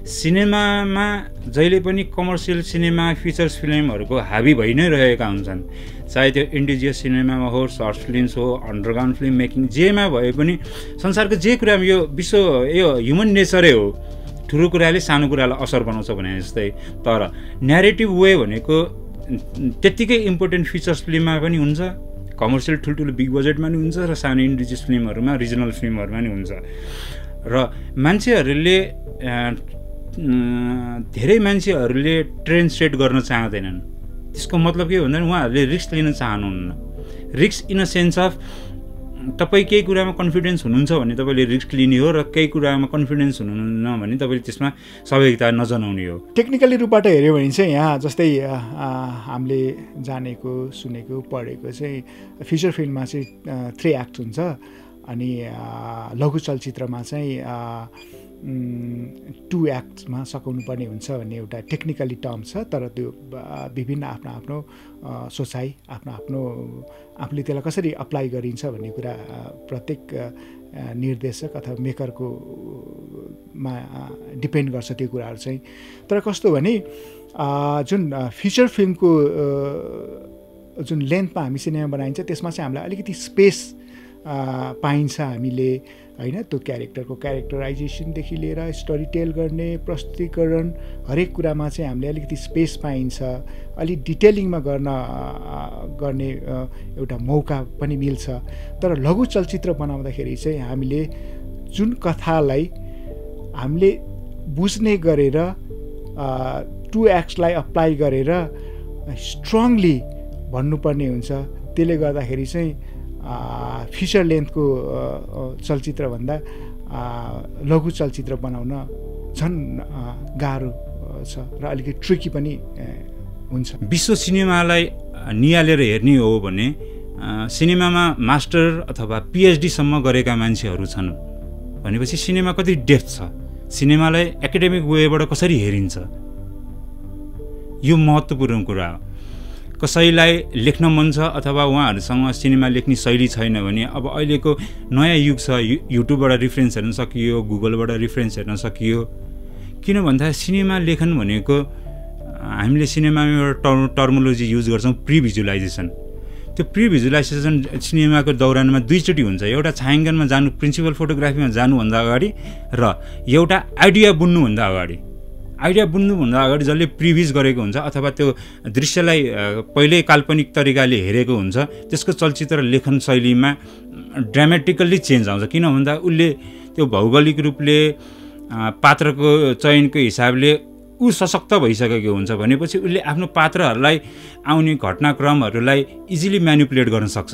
सिनेमामा जहिले पनि कमर्सियल सिनेमा, फिचर्स फिल्महरूको हाबी भइ नै रहेका हुन्छन्, चाहे त्यो इन्डिजियस सिनेमामा हो, सर्ट फिल्म्स हो, अन्डरग्राउन्ड फिल्म मेकिङ जेमा भए पनि संसारको जे कुरामा यो विश्व यो ह्युमन नेचरै हो, ठुलो कुराले सानो कुरालाई असर बनाउँछ भने जस्तै। तर न्यारेटिभ वे भनेको त्यत्तिकै इम्पोर्टेन्ट फिचर्स फिल्ममा पनि हुन्छ, कमर्सियल ठुल्ठुलो बिग बजेटमा नि हुन्छ र सानो इन्डिजिनस फिल्महरुमा रिजनल फिल्महरुमा नि हुन्छ र मान्छेहरुले धेरै मान्छेहरुले ट्रेन सेट गर्न चाहदैनन्। त्यसको मतलब के भन्दा उहाँहरुले रिस्क लिन चाहनुहुन्न। Risk in a sense of तपाई केही कुरामा कन्फिडेन्स हुनुहुन्छ भने तपाईले रिस्क लिने हो र केही कुरामा कन्फिडेन्स हुनुहुन्न भने तपाईले त्यसमा सहभागिता नजनाउने हो। टेक्निकली रूपबाट हेर्यो भने चाहिँ यहाँ जस्तै हामीले जानेको सुनेको पढेको चाहिँ फिचर फिल्ममा चाहिँ 3 एक्ट हुन्छ अनि लघु चलचित्रमा चाहिँ 2 एक्टमा सकाउनुपर्ने हुन्छ भन्ने एउटा टेक्निकली टर्म छ। तर त्यो विभिन्न आफ्नो आफ्नो सोचाइ आफ्नो आफ्नो आफूले त्यसलाई कसरी अप्लाई गरिन्छ भन्ने कुरा प्रत्येक निर्देशक अथवा मेकरको मा डिपेन्ड गर्छ त्यो कुराहरु चाहिँ। तर कस्तो भने जुन फिचर फिल्मको जुन लेन्थमा हामी सिनेमा बनाइन्छ त्यसमा चाहिँ हामीलाई अलिकति स्पेस पाइन्छ। हामीले हैन त्यो क्यारेक्टरको क्यारेक्टराइजेसनदेखि लिएर स्टोरी टेल गर्ने प्रस्तुतीकरण हरेक कुरामा चाहिँ हामीले अलिकति स्पेस पाइन्छ। अलि डिटेलिङमा गर्ने एउटा मौका पनि मिल्छ। तर लघु चलचित्र बनाउँदाखेरि चाहिँ हामीले जुन कथालाई हामीले बुझ्ने गरेर 2 एक्ट्सलाई अप्लाई गरेर स्ट्रङली भन्नुपर्ने हुन्छ। त्यसले गर्दाखेरि चाहिँ फिचर लेन्थको चलचित्रभन्दा लघु चलचित्र बनाउन झन् गाह्रो छ र अलिकति ट्रिकी पनि हुन्छ। विश्व सिनेमालाई नियालेर हेर्ने हो भने सिनेमामा मास्टर अथवा PhD सम्म गरेका मान्छेहरू छन् भनेपछि सिनेमा कति डेप्थ छ, सिनेमालाई एकाडेमिक वेबाट कसरी हेरिन्छ, यो महत्त्वपूर्ण कुरा हो। कसैलाई लेख्न मन छ अथवा उहाँहरुसँग सिनेमा लेख्ने शैली छैन भने अब अहिलेको नयाँ युग छ, युट्युबबाट रिफरेन्स हेर्न सकियो, गुगलबाट रिफरेन्स हेर्न सकियो। किन भन्दा सिनेमा लेखन भनेको हामीले सिनेमामा एउटा टर्मोलोजी युज गर्छौं प्रिभिजुलाइजेसन। त्यो प्रिभिजुलाइजेसन सिनेमाको दौरानमा दुईचोटी हुन्छ, एउटा छायाङ्कनमा जानु प्रिन्सिपल फोटोग्राफीमा जानुभन्दा अगाडि र एउटा आइडिया बुन्नुभन्दा अगाडि। आइडिया बुन्नुभन्दा अगाडि जसले प्रिभिज गरेको हुन्छ अथवा त्यो दृश्यलाई पहिल्यै काल्पनिक तरिकाले हेरेको हुन्छ त्यसको चलचित्र लेखन शैलीमा ड्रामेटिकल्ली चेन्ज आउँछ। किन भन्दा उसले त्यो भौगोलिक रूपले पात्रको चयनको हिसाबले ऊ सशक्त भइसकेको हुन्छ भनेपछि उसले आफ्नो पात्रहरूलाई आउने घटनाक्रमहरूलाई इजिली म्यानिपुलेट गर्न सक्छ।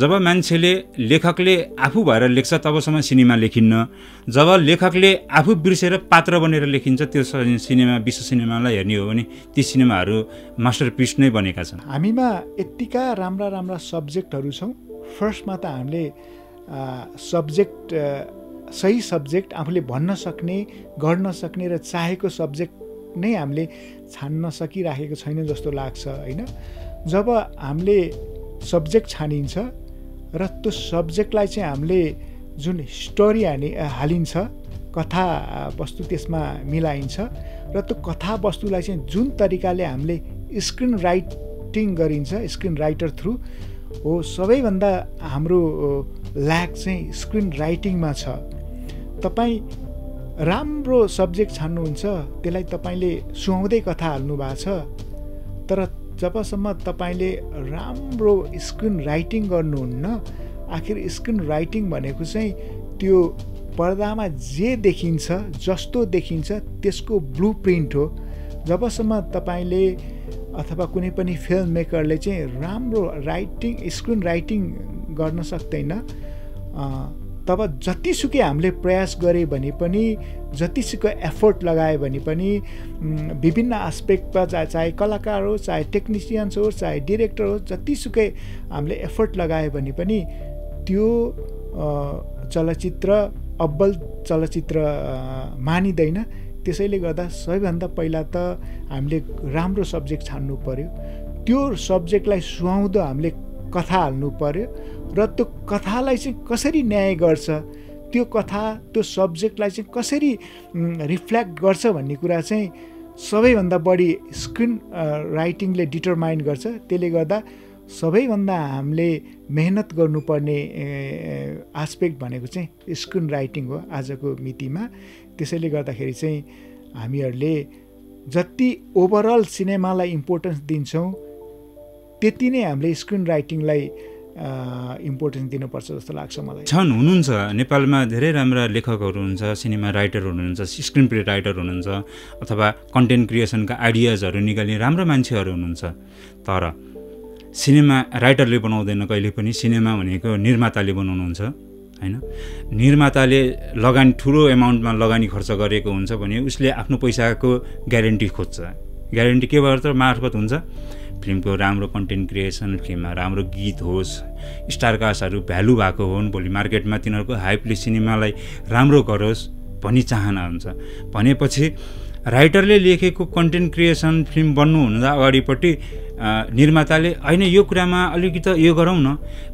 जब मान्छेले लेखकले आफू भएर लेख्छ तबसम्म सिनेमा लेखिन्न। जब लेखकले आफू बिर्सेर पात्र बनेर लेखिन्छ त्यो सिनेमा विश्व सिनेमालाई हेर्ने हो भने ती सिनेमाहरू मास्टरपिस नै बनेका छन्। हामीमा यतिका राम्रा राम्रा सब्जेक्टहरू छौँ। फर्स्टमा त हामीले सही सब्जेक्ट आफूले भन्न सक्ने गर्न सक्ने र चाहेको सब्जेक्ट नै हामीले छान्न सकिराखेको छैन जस्तो लाग्छ हैन। जब हामीले सब्जेक्ट छानिन्छ र त्यो सब्जेक्टलाई चाहिँ हामीले जुन स्टोरी हालिन्छ कथा वस्तु त्यसमा मिलाइन्छ र त्यो कथा वस्तुलाई चाहिँ जुन तरिकाले हामीले स्क्रिन राइटिङ गरिन्छ स्क्रिन राइटर थ्रु हो। सबैभन्दा हाम्रो ल्याक चाहिँ स्क्रिन राइटिङमा छ। तपाईँ राम्रो सब्जेक्ट छान्नुहुन्छ त्यसलाई तपाईँले सुहाउँदै कथा हाल्नु भएको छ तर जबसम्म तपाईले राम्रो स्क्रिन राइटिङ गर्नुहुन्न। आखिर स्क्रिन राइटिङ भनेको चाहिँ त्यो पर्दामा जे देखिन्छ जस्तो देखिन्छ त्यसको ब्लू प्रिन्ट हो। जबसम्म तपाईले अथवा कुनै पनि फिल्म मेकरले चाहिँ राम्रो राइटिङ स्क्रिन राइटिङ गर्न सक्दैन तब जतिसुकै हामीले प्रयास गरे भने पनि जतिसुकै एफोर्ट लगाए भने पनि विभिन्न आस्पेक्टमा चाहे कलाकार होस् चाहे टेक्निसियन्स होस् चाहे डिरेक्टर होस् जतिसुकै हामीले एफोर्ट लगाए भने पनि त्यो चलचित्र अब्बल चलचित्र मानिँदैन। त्यसैले गर्दा सबैभन्दा पहिला त हामीले राम्रो सब्जेक्ट छान्नु पर्यो, त्यो सब्जेक्टलाई सुहाउँदो हामीले कथा हाल्नु पर्यो र त्यो कथालाई चाहिँ कसरी न्याय गर्छ त्यो कथा त्यो सब्जेक्टलाई चाहिँ कसरी रिफ्लेक्ट गर्छ भन्ने कुरा चाहिँ सबैभन्दा बढी स्क्रिन राइटिङले डिटरमाइन गर्छ। त्यसले गर्दा सबैभन्दा हामीले मेहनत गर्नुपर्ने आस्पेक्ट भनेको चाहिँ स्क्रिन राइटिङ हो आजको मितिमा। त्यसैले गर्दाखेरि चाहिँ हामीहरूले जति ओभरअल सिनेमालाई इम्पोर्टेन्स दिन्छौँ त्यति नै हामीले स्क्रिन राइटिङलाई इम्पोर्टेन्स दिनुपर्छ जस्तो लाग्छ मलाई। छन्, हुनुहुन्छ नेपालमा धेरै राम्रा लेखकहरू हुनुहुन्छ, सिनेमा राइटर हुनुहुन्छ, स्क्रिन प्ले राइटर हुनुहुन्छ अथवा कन्टेन्ट क्रिएसनका आइडियाजहरू निकाल्ने राम्रो मान्छेहरू हुनुहुन्छ। तर सिनेमा राइटरले बनाउँदैन कहिले पनि, सिनेमा भनेको निर्माताले बनाउनुहुन्छ हैन। निर्माताले लगानी ठुलो एमाउन्टमा लगानी खर्च गरेको हुन्छ भने उसले आफ्नो पैसाको ग्यारेन्टी खोज्छ। ग्यारेन्टी केबाट मार्फत हुन्छ? फिल्मको राम्रो कन्टेन्ट क्रिएसन, फिल्ममा राम्रो गीत होस्, स्टारकास्टहरू भ्यालु भएको होन्, भोलि मार्केटमा तिनीहरूको हाइपले सिनेमालाई राम्रो गरोस् भन्ने चाहना हुन्छ। भनेपछि राइटरले लेखेको कन्टेन्ट क्रिएसन फिल्म बन्नुभन्दा अगाडिपट्टि निर्माताले होइन यो कुरामा अलिकति यो गरौँ न,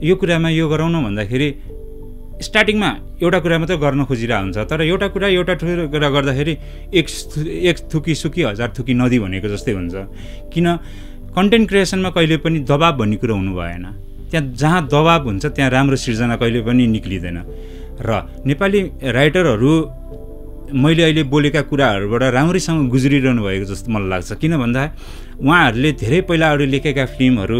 यो कुरामा यो गरौँ न भन्दाखेरि स्टार्टिङमा एउटा कुरा मात्रै गर्न खोजिरहेको हुन्छ। तर एउटा ठुलो कुरा गर्दाखेरि एक थुकी सुकी हजार थुकी नदी भनेको जस्तै हुन्छ। किन कन्टेन्ट क्रिएसनमा कहिले पनि दबाब भन्ने कुरो हुनु भएन। त्यहाँ जहाँ दबाब हुन्छ त्यहाँ राम्रो सिर्जना कहिले पनि निक्लिँदैन। र नेपाली राइटरहरू मैले अहिले बोलेका कुराहरूबाट राम्रैसँग गुज्रिरहनु भएको जस्तो मलाई लाग्छ। किन भन्दा उहाँहरूले धेरै पहिलाहरू लेखेका फिल्महरू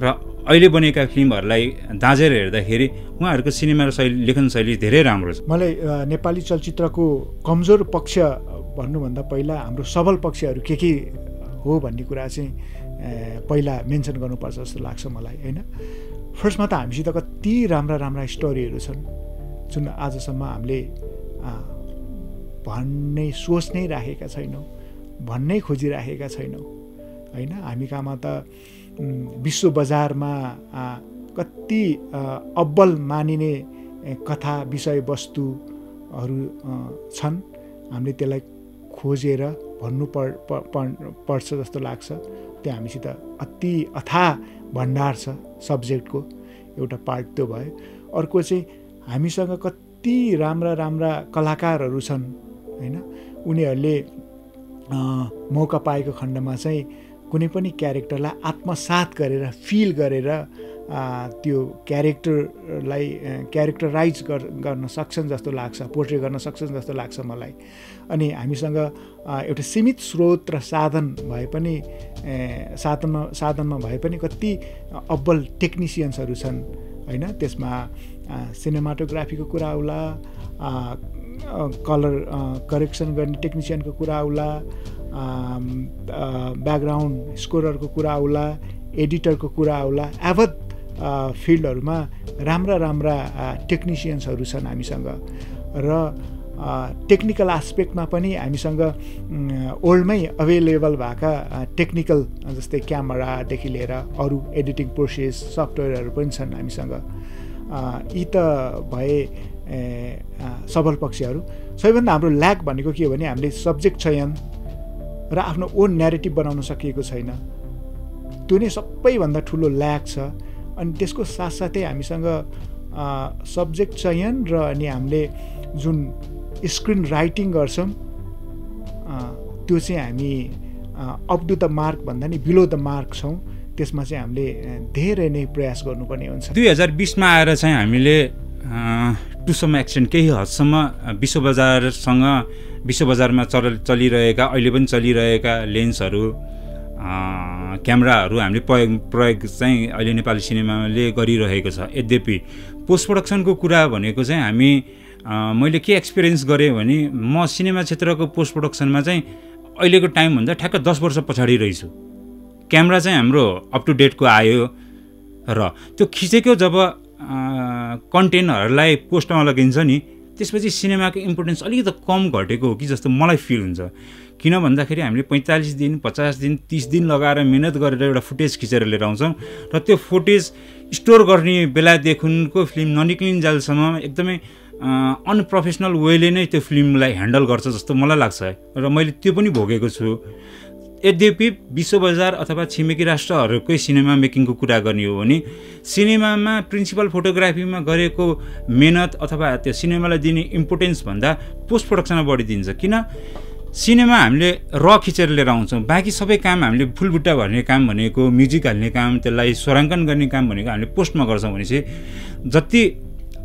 र अहिले बनेका फिल्महरूलाई दाजेर हेर्दाखेरि उहाँहरूको सिनेमा शैली, लेखन शैली धेरै राम्रो छ। मलाई नेपाली चलचित्रको कमजोर पक्ष भन्नुभन्दा पहिला हाम्रो सबल पक्षहरू के हो भन्ने कुरा चाहिँ पहिला मेन्सन गर्नुपर्छ जस्तो लाग्छ मलाई हैन। फर्स्टमा त हामीसित कति राम्रा स्टोरीहरू छन् जुन आजसम्म हामीले भन्ने सोच्नै राखेका छैनौँ, भन्नै खोजिराखेका छैनौँ हैन। हामी कहाँ त विश्व बजारमा कति अब्बल मानिने कथा विषय वस्तुहरू छन्, हामीले त्यसलाई खोजेर भन्नु पर्छ जस्तो लाग्छ। त्यहाँ हामीसित अति अथाह भण्डार छ सब्जेक्टको, एउटा पार्ट त्यो भयो। अर्को चाहिँ हामीसँग कति राम्रा कलाकारहरू छन् हैन। उनीहरूले मौका पाएको खण्डमा चाहिँ कुनै पनि क्यारेक्टरलाई आत्मसात गरेर फिल गरेर त्यो क्यारेक्टरलाई क्यारेक्टराइज गर्न सक्छन् जस्तो लाग्छ, पोर्ट्रे गर्न सक्छन् जस्तो लाग्छ मलाई। अनि हामीसँग एउटा सीमित स्रोत र साधनमा भए पनि कति अब्बल टेक्निसियन्सहरू छन् हैन। त्यसमा सिनेमाटोग्राफीको कुरा होला, कलर करेक्सन गर्ने टेक्निसियनको कुरा होला, ब्याकग्राउन्ड स्कोररको कुरा आउला, एडिटरको कुरा आउला, यावत फिल्डहरूमा राम्रा टेक्निसियन्सहरू छन् हामीसँग। र टेक्निकल आस्पेक्टमा पनि हामीसँग ओल्डमै अभाइलेबल भएका टेक्निकल जस्तै क्यामेरादेखि लिएर अरू एडिटिङ प्रोसेस सफ्टवेयरहरू पनि छन् हामीसँग। यी त भए सबल पक्षहरू। सबैभन्दा हाम्रो ल्याक भनेको के हो भने हामीले सब्जेक्ट चयन र आफ्नो ओन न्यारेटिभ बनाउन सकिएको छैन। त्यो नै सबैभन्दा ठुलो ल्याक छ। अनि त्यसको साथसाथै हामीसँग सब्जेक्ट चयन र अनि हामीले जुन स्क्रिन राइटिङ गर्छौँ त्यो चाहिँ हामी अप टु द मार्क भन्दा नि बिलो द मार्क छौँ। त्यसमा चाहिँ हामीले धेरै नै प्रयास गर्नुपर्ने हुन्छ। 2020 आएर चाहिँ हामीले टु सम एक्सटेन्ट केही हदसम्म विश्व बजारमा चलिरहेका अहिले पनि चलिरहेका लेन्सहरू, क्यामेराहरू हामीले प्रयोग चाहिँ अहिले नेपाली सिनेमाले गरिरहेको छ। यद्यपि पोस्ट प्रडक्सनको कुरा भनेको चाहिँ मैले के एक्सपिरियन्स गरेँ भने म सिनेमा क्षेत्रको पोस्ट प्रडक्सनमा चाहिँ अहिलेको टाइमभन्दा ठ्याक्क 10 वर्ष पछाडि रहेछु। क्यामेरा चाहिँ हाम्रो अप टु डेटको आयो र त्यो खिचेको जब कन्टेन्टहरूलाई पोस्टमा लगिन्छ नि त्यसपछि सिनेमाको इम्पोर्टेन्स अलिकति कम घटेको हो कि जस्तो मलाई फिल हुन्छ। किन भन्दाखेरि हामीले 45 दिन, 50 दिन, 30 दिन लगाएर मिहिनेत गरेर एउटा फुटेज खिचेर लिएर आउँछौँ र त्यो फुटेज स्टोर गर्ने बेलादेखिको फिल्म ननिक्लिन्जेलसम्म एकदमै अनप्रोफेसनल वेले नै त्यो फिल्मलाई ह्यान्डल गर्छ जस्तो मलाई लाग्छ र मैले त्यो पनि भोगेको छु। यद्यपि विश्व बजार अथवा छिमेकी राष्ट्रहरूकै सिनेमा मेकिङको कुरा गर्ने हो भने सिनेमामा प्रिन्सिपल फोटोग्राफीमा गरेको मेहनत अथवा त्यो सिनेमालाई दिने इम्पोर्टेन्स भन्दा पोस्ट प्रडक्सनमा बढी दिन्छ। किन सिनेमा हामीले र खिचेर लिएर आउँछौँ, बाँकी सबै काम हामीले फुलबुट्टा भर्ने काम भनेको, म्युजिक हाल्ने काम, त्यसलाई स्वराङ्कन गर्ने काम भनेको हामीले पोस्टमा गर्छौँ। भनेपछि जति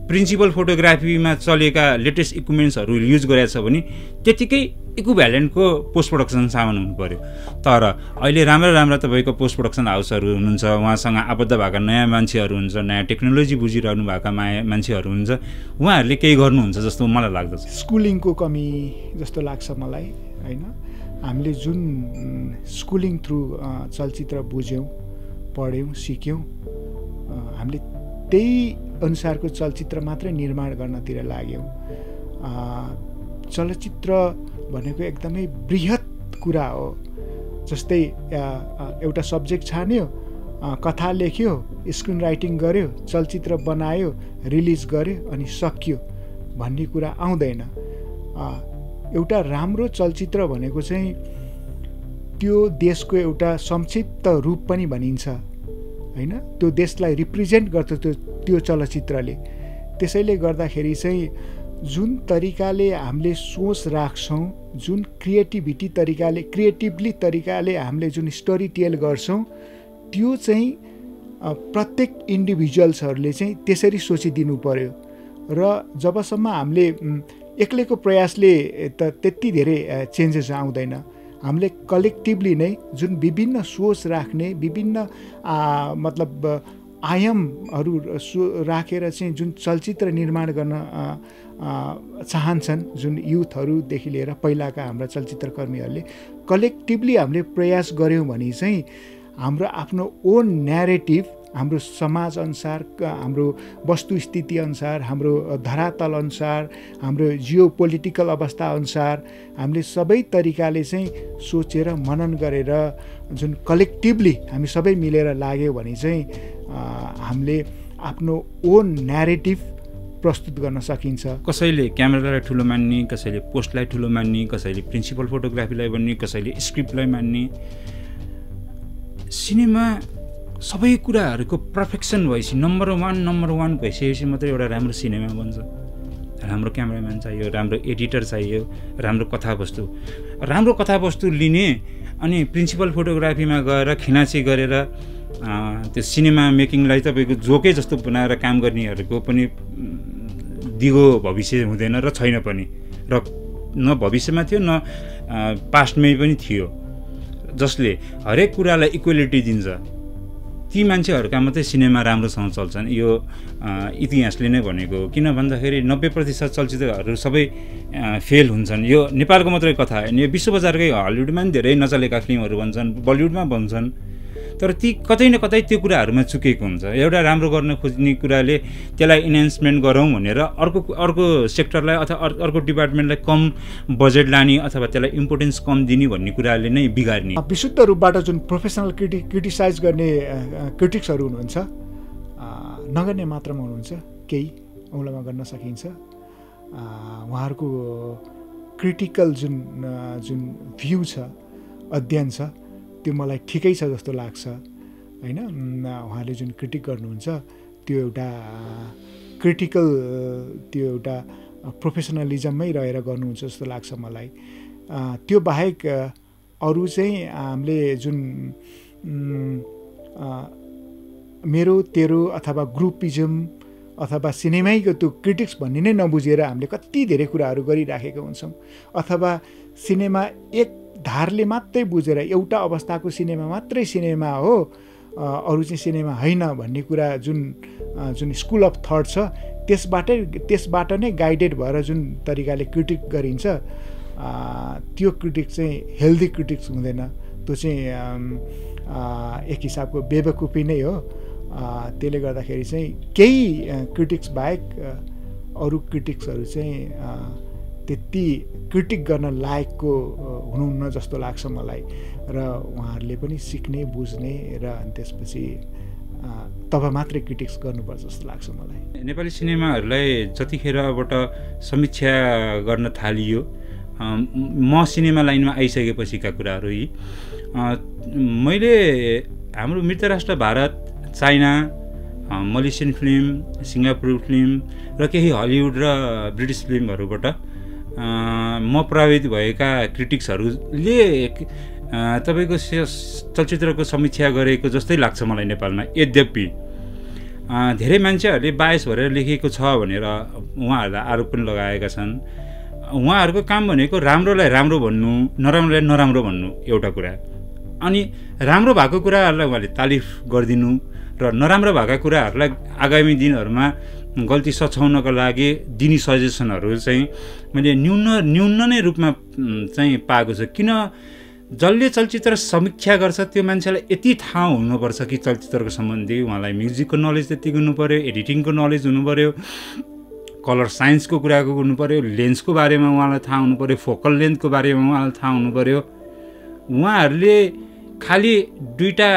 प्रिन्सिपल फोटोग्राफीमा चलेका लेटेस्ट इक्विपमेन्ट्सहरू युज गरेको छ भने त्यतिकै इक्विभ्यालेन्टको पोस्ट प्रोडक्सन सामान हुनु पर्यो। तर अहिले राम्रा राम्रा तपाईको पोस्ट प्रोडक्सन हाउसहरु हुनुहुन्छ, उहाँसँग आबद्ध भएका नयाँ मान्छेहरु हुन्छ, नयाँ टेक्नोलोजी बुझिरहनु भएका मान्छेहरु हुन्छ, उहाँहरुले केही गर्नुहुन्छ जस्तो मलाई लाग्दछ। स्कुलिङको कमी जस्तो लाग्छ मलाई, हैन? हामीले जुन स्कुलिङ थ्रु चलचित्र बुझ्यौं, पढ्यौं, सिक्यौं, हामीले त्यही अनुसारको चलचित्र मात्र निर्माण गर्नतिर लाग्यौं। चलचित्र भनेको एकदमै बृहत् कुरा हो। जस्तै एउटा सब्जेक्ट छान्यो, कथा लेख्यो, स्क्रिन राइटिङ गर्यो, चलचित्र बनायो, रिलिज गर्यो अनि सकियो भन्ने कुरा आउँदैन। एउटा राम्रो चलचित्र भनेको चाहिँ त्यो देशको एउटा संक्षिप्त रूप पनि भनिन्छ, हैन? त्यो देशलाई रिप्रेजेन्ट गर्छ त्यो चलचित्रले। त्यसैले गर्दाखेरि चाहिँ जुन तरिकाले हामीले सोच राख्छौं, जुन क्रिएटिभली तरिकाले हामीले जुन स्टोरी टेल गर्छौं, त्यो चाहिँ प्रत्येक इन्डिभिजुअल्सहरुले चाहिँ त्यसरी सोचिदिनु पर्यो। र जबसम्म हामीले एक्लैको प्रयासले त त्यति धेरै चेन्जेस आउँदैन, हामीले कलेक्टिभली नै जुन विभिन्न सोच राख्ने, विभिन्न मतलब आयामहरु राखेर चाहिँ जुन चलचित्र निर्माण गर्न चाहन्छन् जुन युथहरुदेखि लिएर पहिलाका हाम्रा चलचित्रकर्मीहरुले कलेक्टिभली हामीले प्रयास गर्यौं भने चाहिँ हाम्रो आफ्नो ओन न्यारेटिभ, हाम्रो समाज अनुसार, हाम्रो वस्तुस्थिति अनुसार, हाम्रो धरातल अनुसार, हाम्रो जियोपोलिटिकल अवस्था अनुसार हामीले सबै तरिकाले चाहिँ सोचेर मनन गरेर जुन कलेक्टिभली हामी सबै मिलेर लाग्यो भने चाहिँ हामीले आफ्नो ओन न्यारेटिभ प्रस्तुत गर्न सकिन्छ। कसैले क्यामेरालाई ठुलो मान्ने, कसैले पोस्टलाई ठुलो मान्ने, कसैले प्रिन्सिपल फोटोग्राफीलाई भन्ने, कसैले स्क्रिप्टलाई मान्ने। सिनेमा सबै कुराहरुको पर्फेक्सन भएपछि, नम्बर 1 भइसकेपछि मात्र एउटा राम्रो सिनेमा बन्छ। राम्रो क्यामेराम्यान चाहियो, राम्रो एडिटर चाहियो, राम्रो कथावस्तु। राम्रो कथावस्तु लिने अनि प्रिन्सिपल फोटोग्राफीमा गएर खिनाची गरेर त्यो सिनेमा मेकिङलाई तपाईको जोकै जस्तो बनाएर काम गर्नेहरुको पनि दिगो भविष्य हुँदैन र छैन पनि, र न भविष्यमा थियो न पास्टमै पनि थियो। जसले हरेक कुरालाई इक्वालिटी दिन्छ ती मान्छेहरुका मात्रै सिनेमा राम्रोसँग चल्छन्। यो इतिहासले नै भनेको हो। किन भन्दाखेरि 90% चलचित्रहरु सबै फेल हुन्छन्। यो नेपालको मात्रै कथा होइन, यो विश्व बजारकै हलिउडमा नि धेरै नचलेका फिल्महरु बन्छन्, बलिउडमा बन्छन्, तर ती कतै न कतै त्यो कुराहरुमा चुकेको हुन्छ। एउटा राम्रो गर्न खोज्ने कुराले त्यसलाई इन्हान्समेन्ट गरौं भनेर अर्को सेक्टरलाई अथवा अर्को डिपार्टमेन्टलाई कम बजेट लानी अथवा त्यसलाई इम्पोर्टेन्स कम दिने भन्ने कुराले नै बिगार्ने। विशुद्ध रूपबाट जुन प्रोफेसनल क्रिटिसाइज गर्ने क्रिटिक्सहरु हुनुहुन्छ, नगर्ने मात्रामा हुनुहुन्छ, केही औँलामा गर्न सकिन्छ। उहाँहरुको क्रिटिकल जुन भ्यू छ, अध्ययन छ, त्यो मलाई ठिकै छ जस्तो लाग्छ, हैन? उहाँले जुन क्रिटिक गर्नुहुन्छ त्यो एउटा क्रिटिकल, त्यो एउटा प्रोफेसनलिजममै रहेर गर्नुहुन्छ जस्तो लाग्छ मलाई। त्यो बाहेक अरु चाहिँ हामीले जुन मेरो तेरो अथवा ग्रुपिज्म अथवा सिनेमाको त्यो क्रिटिक्स भन्ने नै नबुझेर हामीले कति धेरै कुराहरू गरिराखेका हुन्छौँ, अथवा सिनेमा एक धारले मात्रै बुझेर एउटा अवस्थाको सिनेमा मात्रै सिनेमा हो, अरु चाहिँ सिनेमा हैन भन्ने कुरा जुन स्कुल अफ थट छ, त्यसबाट नै गाइडेड भएर जुन तरिकाले क्रिटिक गरिन्छ त्यो क्रिटिक चाहिँ हेल्दी क्रिटिक्स हुँदैन। त्यो चाहिँ एक हिसाबको बेवकुफी नै हो। त्यसले गर्दाखेरि चाहिँ केही क्रिटिक्स बाहेक अरू क्रिटिक्सहरु चाहिँ त्यति क्रिटिक गर्न लायकको हुनुहुन्न जस्तो लाग्छ मलाई। र उहाँहरूले पनि सिक्ने, बुझ्ने र त्यसपछि तब मात्रै क्रिटिक्स गर्नुपर्छ जस्तो लाग्छ मलाई। नेपाली सिनेमाहरूलाई जतिखेरबाट समीक्षा गर्न थालियो, म सिनेमा लाइनमा आइसकेपछिका कुराहरू यी। मैले हाम्रो मित्र राष्ट्र Bharat, China, Malaysian film, Singapore film र केही हलिउड र ब्रिटिस फिल्महरूबाट म प्रभावित भएका क्रिटिक्सहरूले तपाईको चलचित्रको समीक्षा गरेको जस्तै लाग्छ मलाई नेपालमा। यद्यपि धेरै मान्छेहरूले बायस भएर लेखेको छ भनेर उहाँहरूलाई आरोप पनि लगाएका छन्। उहाँहरुको काम भनेको राम्रोलाई राम्रो भन्नु, नराम्रोलाई नराम्रो भन्नु एउटा कुरा। अनि राम्रो भएको कुराहरुलाई उहाँले तालिफ गर्दिनु र नराम्रो भएका कुराहरुलाई आगामी दिनहरुमा गल्ती सच्याउनका लागि दिने सजेसनहरु चाहिँ मैले न्यून नै रूपमा चाहिँ पाएको छु। किन जसले चलचित्र समीक्षा गर्छ त्यो मान्छेलाई यति थाहा हुनुपर्छ कि चलचित्रको सम्बन्धी उहाँलाई म्युजिकको नलेज त्यतिको हुनुपर्यो, एडिटिङको नलेज हुनुपर्यो, कलर साइन्सको कुराको हुनुपर्यो, लेन्सको बारेमा उहाँलाई थाहा हुनुपर्यो, फोकल लेन्थको बारेमा उहाँलाई थाहा हुनुपर्यो। उहाँहरूले खालि दुईटा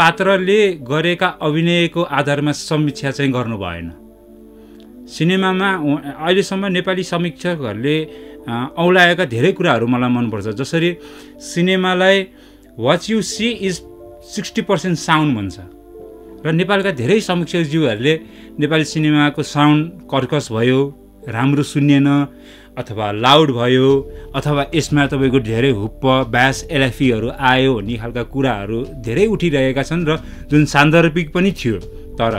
पात्रले गरेका अभिनयको आधारमा समीक्षा चाहिँ गर्नु भएन। सिनेमामा अहिलेसम्म नेपाली समीक्षकहरूले औलाएका धेरै कुराहरू मलाई मनपर्छ। जसरी सिनेमालाई what you see is 60% sound भन्छ र नेपालका धेरै समीक्षकज्यूहरूले नेपाली सिनेमाको साउन्ड कर्कस भयो, राम्रो सुनिएन अथवा लाउड भयो अथवा यसमा तपाईको धेरै हुप्प ब्यास एलएफईहरू आयो भन्ने खालका कुराहरू धेरै उठिरहेका छन् र जुन सान्दर्भिक पनि थियो। तर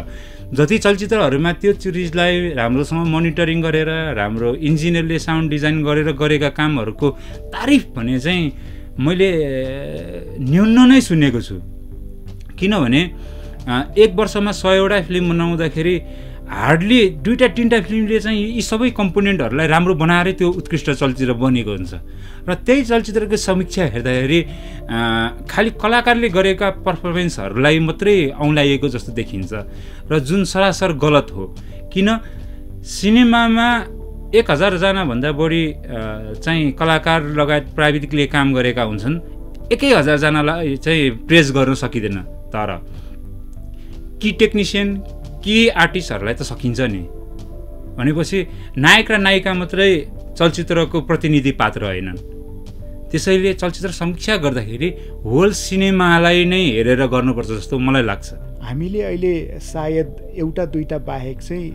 जति चलचित्रहरूमा त्यो चिजलाई राम्रोसँग मोनिटरिङ गरेर राम्रो इन्जिनियरले साउन्ड डिजाइन गरेर गरेका कामहरूको तारिफ भने चाहिँ मैले न्यून नै सुनेको छु। किनभने एक वर्षमा 100 वटा फिल्म बनाउँदाखेरि हार्डली 2-3 फिल्मले चाहिँ यी सबै कम्पोनेन्टहरूलाई राम्रो बनाएरै त्यो उत्कृष्ट चलचित्र बनेको हुन्छ। र त्यही चलचित्रको समीक्षा हेर्दाखेरि खालि कलाकारले गरेका पर्फर्मेन्सहरूलाई मात्रै औँलाइएको जस्तो देखिन्छ र जुन सरासर गलत हो। किन सिनेमामा 1000 जना भन्दा बढी चाहिँ कलाकार लगायत प्राविधिकले काम गरेका हुन्छन्, 1000 जनालाई चाहिँ प्रेज गर्न सकिँदैन। तर कि टेक्निसियन कि आर्टिस्टहरुलाई त सकिन्छ नि। भनेपछि नायक र नायिका मात्रै चलचित्रको प्रतिनिधि पात्र होइनन्। त्यसैले चलचित्र समीक्षा गर्दाखेरि होल सिनेमालाई नै हेरेर गर्नुपर्छ जस्तो मलाई लाग्छ। हामीले अहिले सायद 1-2 बाहेक चाहिँ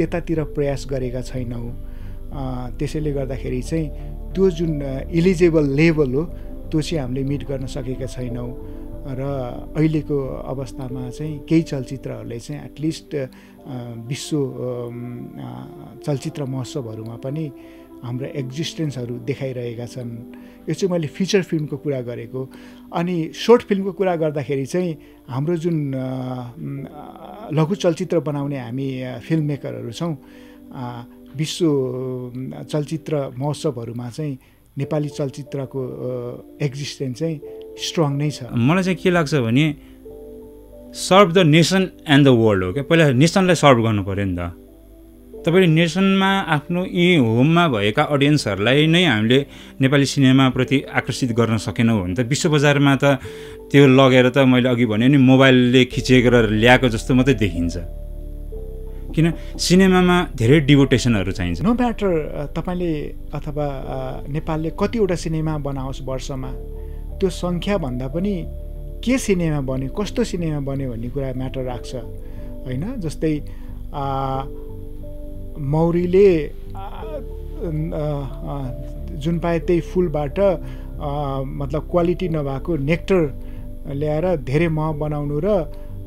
त्यतातिर प्रयास गरेका छैनौँ। त्यसैले गर्दाखेरि चाहिँ त्यो जुन एलिजिबल लेभल हो त्यो चाहिँ हामीले मिट गर्न सकेका छैनौँ। र अहिलेको अवस्थामा चाहिँ केही चलचित्रहरूले चाहिँ एटलिस्ट विश्व चलचित्र महोत्सवहरूमा पनि हाम्रो एक्जिस्टेन्सहरू देखाइरहेका छन्। यो चाहिँ मैले फिचर फिल्मको कुरा गरेको। अनि सर्ट फिल्मको कुरा गर्दाखेरि चाहिँ हाम्रो जुन लघु चलचित्र बनाउने हामी फिल्म मेकरहरू छौँ, विश्व चलचित्र महोत्सवहरूमा चाहिँ नेपाली चलचित्रको एक्जिस्टेन्स चाहिँ स्ट्रङ नै छ। मलाई चाहिँ के लाग्छ भने serve the nation and the world हो क्या। पहिला नेसनलाई सर्भ गर्नु पऱ्यो नि त। तपाईँले नेसनमा आफ्नो यी होममा भएका अडियन्सहरूलाई नै हामीले नेपाली सिनेमाप्रति आकर्षित गर्न सकेनौँ भने त विश्व बजारमा त त्यो लगेर त मैले अघि भने नि मोबाइलले खिचेर ल्याएको जस्तो मात्रै देखिन्छ। किन सिनेमामा धेरै डिभोटेसनहरू चाहिन्छ। नो म्याटर तपाईँले अथवा नेपालले कतिवटा सिनेमा बनाओस् वर्षमा, त्यो सङ्ख्याभन्दा पनि के सिनेमा बन्यो, कस्तो सिनेमा बन्यो भन्ने कुरा म्याटर राख्छ, होइन। जस्तै मौरीले जुन पाए त्यही फुलबाट मतलब क्वालिटी नभएको नेक्टर ल्याएर धेरै मह बनाउनु र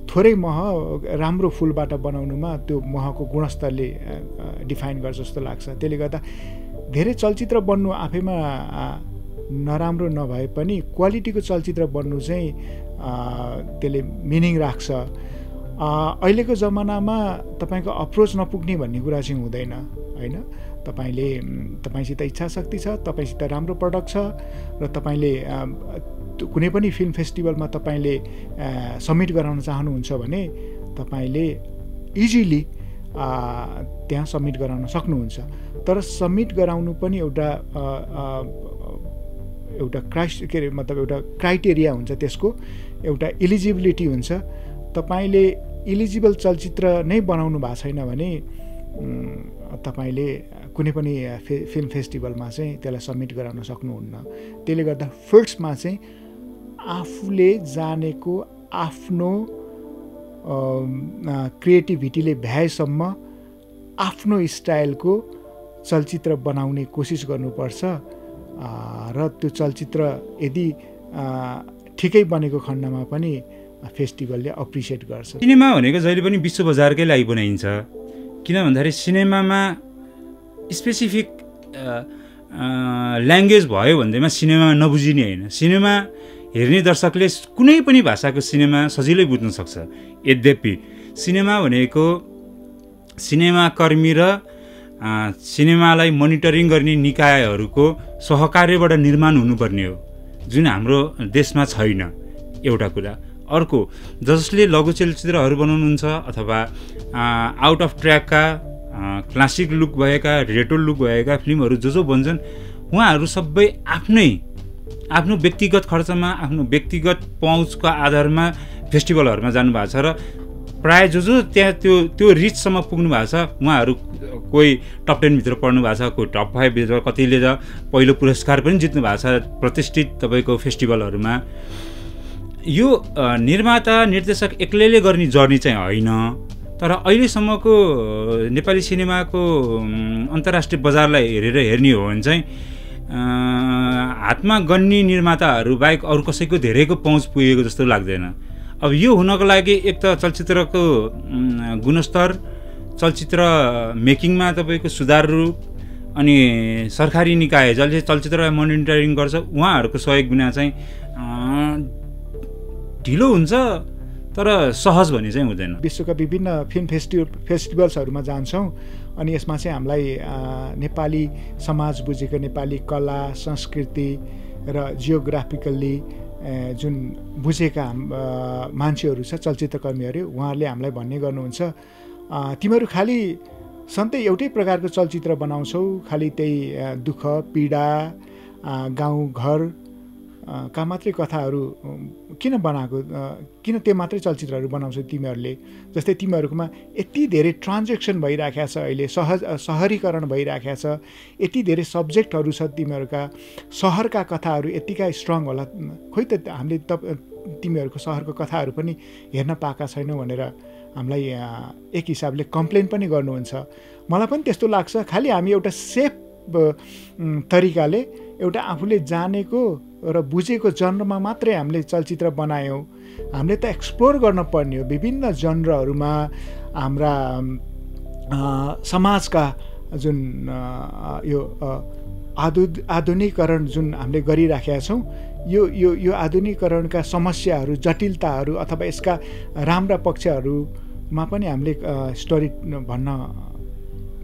थोरै मह राम्रो फुलबाट बनाउनुमा त्यो महको गुणस्तरले डिफाइन गर्छ जस्तो लाग्छ। त्यसले गर्दा धेरै चलचित्र बन्नु आफैमा नराम्रो नभए पनि क्वालिटीको चलचित्र बन्नु चाहिँ त्यसले मिनिङ राख्छ। अहिलेको जमानामा तपाईँको अप्रोच नपुग्ने भन्ने कुरा चाहिँ हुँदैन, होइन। तपाईँसित इच्छा शक्ति छ, तपाईँसित राम्रो प्रडक्ट छ र तपाईँले कुनै पनि फिल्म फेस्टिभलमा तपाईँले सब्मिट गराउन चाहनुहुन्छ भने तपाईँले इजिली त्यहाँ सब्मिट गराउन सक्नुहुन्छ। तर सब्मिट गराउनु पनि एउटा एउटा क्राइटेरिया हुन्छ, त्यसको एउटा एलिजिबिलिटी हुन्छ। तपाईँले एलिजिबल चलचित्र नै बनाउनु भएको छैन भने तपाईँले कुनै पनि फिल्म फेस्टिभलमा चाहिँ त्यसलाई सब्मिट गराउन सक्नुहुन्न। त्यसले गर्दा फर्स्टमा चाहिँ आफूले जानेको आफ्नो क्रिएटिभिटीले भ्याएसम्म आफ्नो स्टाइलको चलचित्र बनाउने कोसिस गर्नुपर्छ। र त्यो चलचित्र यदि ठिकै बनेको खण्डमा पनि फेस्टिभलले अप्रिसिएट गर्छ। सिनेमा भनेको जहिले पनि विश्व बजारकै लागि बनाइन्छ। किन भन्दाखेरि सिनेमामा स्पेसिफिक ल्याङ्ग्वेज भयो भन्दैमा सिनेमा नबुझिने हैन। सिनेमा हेर्ने दर्शकले कुनै पनि भाषाको सिनेमा सजिलै बुझ्न सक्छ। यद्यपि सिनेमा भनेको सिनेमाकर्मी र सिनेमालाई मोनिटरिङ गर्ने निकायहरूको सहकार्यबाट निर्माण हुनुपर्ने हो, जुन हाम्रो देशमा छैन। एउटा कुरा। अर्को, जसले लघु चलचित्रहरू बनाउनुहुन्छ अथवा आउट अफ ट्र्याकका क्लासिक लुक भएका, रेट्रो लुक भएका फिल्महरू जो जो बन्छन्, उहाँहरू सबै आफ्नो व्यक्तिगत खर्चमा, आफ्नो व्यक्तिगत पहुँचको आधारमा फेस्टिभलहरूमा जानुभएको छ र प्रायः जो जो त्यहाँ त्यो रिचसम्म पुग्नु भएको छ उहाँहरू कोही टप 10भित्र पढ्नु भएको छ, कोही टप 5भित्र, कतिले त पहिलो पुरस्कार पनि जित्नु भएको छ प्रतिष्ठित तपाईँको फेस्टिभलहरूमा। यो निर्माता निर्देशक एक्लैले गर्ने जर्नी चाहिँ होइन, तर अहिलेसम्मको नेपाली सिनेमाको अन्तर्राष्ट्रिय बजारलाई हेरेर हेर्ने हो भने चाहिँ हातमा गन्ने निर्माताहरू बाहेक अरू कसैको धेरैको पहुँच पुगेको जस्तो लाग्दैन। अब यो हुनको लागि एक त चलचित्रको गुणस्तर, चलचित्र मेकिङमा तपाईँको सुधारहरू, अनि सरकारी निकाय जसले चलचित्रलाई मोनिटरिङ गर्छ उहाँहरूको सहयोग बिना चाहिँ ढिलो हुन्छ, तर सहज भने चाहिँ हुँदैन। विश्वका विभिन्न फिल्म फेस्टिभल्सहरूमा जान्छौँ अनि यसमा चाहिँ हामीलाई नेपाली समाज बुझेको, नेपाली कला संस्कृति र जियोग्राफिकल्ली जुन बुझेका मान्छेहरू छ चलचित्रकर्मीहरू, उहाँहरूले हामीलाई भन्ने गर्नुहुन्छ, तिमीहरू खालि सधैँ एउटै प्रकारको चलचित्र बनाउँछौ, खालि त्यही दुःख पीडा गाउँ घर का मात्रै कथाहरू किन बनाएको, किन त्यो मात्रै चलचित्रहरू बनाउँछौ तिमीहरूले? जस्तै तिमीहरूकोमा यति धेरै ट्रान्जेक्सन भइराखेको छ अहिले, सहरीकरण भइराखेको छ, यति धेरै सब्जेक्टहरू छ तिमीहरूका, सहरका कथाहरू यतिका स्ट्रङ होला, खोइ त हामीले तिमीहरूको सहरको कथाहरू पनि हेर्न पाएका छैनौँ भनेर हामीलाई एक हिसाबले कम्प्लेन पनि गर्नुहुन्छ। मलाई पनि त्यस्तो लाग्छ, खालि हामी एउटा सेफ तरिकाले एउटा आफूले जानेको र बुझेको जनरमा मात्रै हामीले चलचित्र बनायौँ। हामीले त एक्सप्लोर गर्न पर्ने हो, विभिन्न जनरहरूमा हाम्रा समाजका जुन यो आधुनिकरण जुन हामीले गरिराखेका छौँ, यो आधुनिकरणका समस्याहरू, जटिलताहरू अथवा यसका राम्रा पक्षहरूमा पनि हामीले स्टोरी भन्न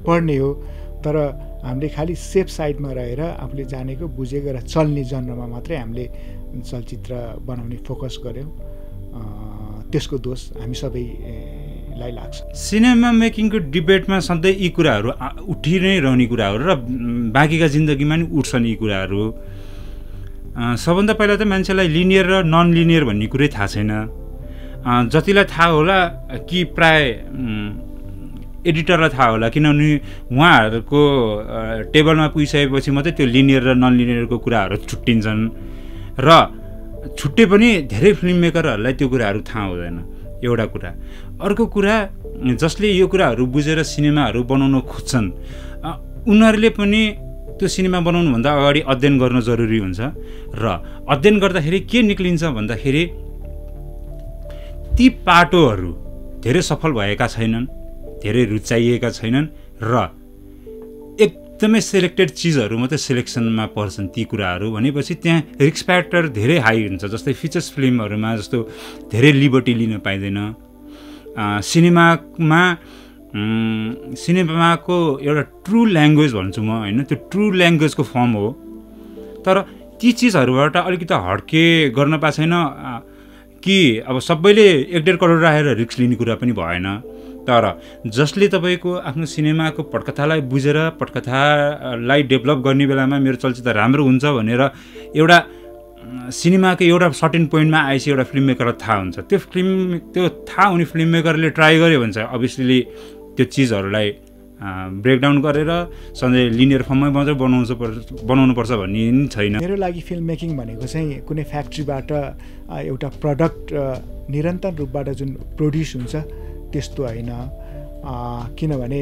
पर्ने हो। तर हामीले खालि सेफ साइडमा रहेर आफूले जानेको बुझेको र चल्ने जन्ममा मात्रै हामीले चलचित्र बनाउने फोकस गऱ्यौँ, त्यसको दोष हामी सबैलाई लाग्छ। सिनेमा मेकिङको डिबेटमा सधैँ यी कुराहरू उठि नै रहने कुराहरू र बाँकीका जिन्दगीमा नि उठ्छन् यी कुराहरू। सबभन्दा पहिला त मान्छेलाई लिनियर र नन लिनियर भन्ने कुरै थाहा छैन। जतिलाई थाहा होला कि प्रायः एडिटरलाई थाहा होला, किनभने उहाँहरूको टेबलमा पुगिसकेपछि मात्रै त्यो लिनियर र नन लिनियरको कुराहरू छुट्टिन्छन् र छुट्टै पनि धेरै फिल्म मेकरहरूलाई त्यो कुराहरू थाहा हुँदैन। एउटा कुरा। अर्को कुरा, जसले यो कुराहरू बुझेर सिनेमाहरू बनाउन खोज्छन् उनीहरूले पनि त्यो सिनेमा बनाउनुभन्दा अगाडि अध्ययन गर्न जरुरी हुन्छ र अध्ययन गर्दाखेरि के निक्लिन्छ भन्दाखेरि ती पाटोहरू धेरै सफल भएका छैनन्, धेरै रुचाइएका छैनन् र एकदमै सेलेक्टेड चिजहरू मात्रै सेलेक्सनमा पर्छन्। ती कुराहरू भनेपछि त्यहाँ रिस्क फ्याक्टर धेरै हाई हुन्छ। जस्तै फिचर्स फिल्महरूमा जस्तो धेरै लिबर्टी लिन पाइँदैन। सिनेमाको एउटा ट्रु ल्याङ्ग्वेज भन्छु म, होइन, त्यो ट्रु ल्याङ्ग्वेजको फर्म हो, तर ती चिजहरूबाट अलिकति हड्के गर्न पाएको छैन कि अब सबैले 1.5 करोड राखेर रिस्क लिने कुरा पनि भएन। तर जसले तपाईँको आफ्नो सिनेमाको पटकथालाई बुझेर पटकथालाई डेभलप गर्ने बेलामा मेरो चलचित्र राम्रो हुन्छ भनेर एउटा सिनेमाको एउटा सर्टेन पोइन्टमा आएपछि एउटा फिल्म मेकरलाई थाहा हुन्छ। त्यो थाहा हुने फिल्म मेकरले ट्राई गर्यो भने चाहिँ अभियसली त्यो चिजहरूलाई ब्रेकडाउन गरेर सधैँ लिनियर फर्ममै मात्रै बनाउनुपर्छ भन्ने नि छैन। मेरो लागि फिल्म मेकिङ भनेको चाहिँ कुनै फ्याक्ट्रीबाट एउटा प्रडक्ट निरन्तर रूपबाट जुन प्रड्युस हुन्छ त्यस्तो होइन, किनभने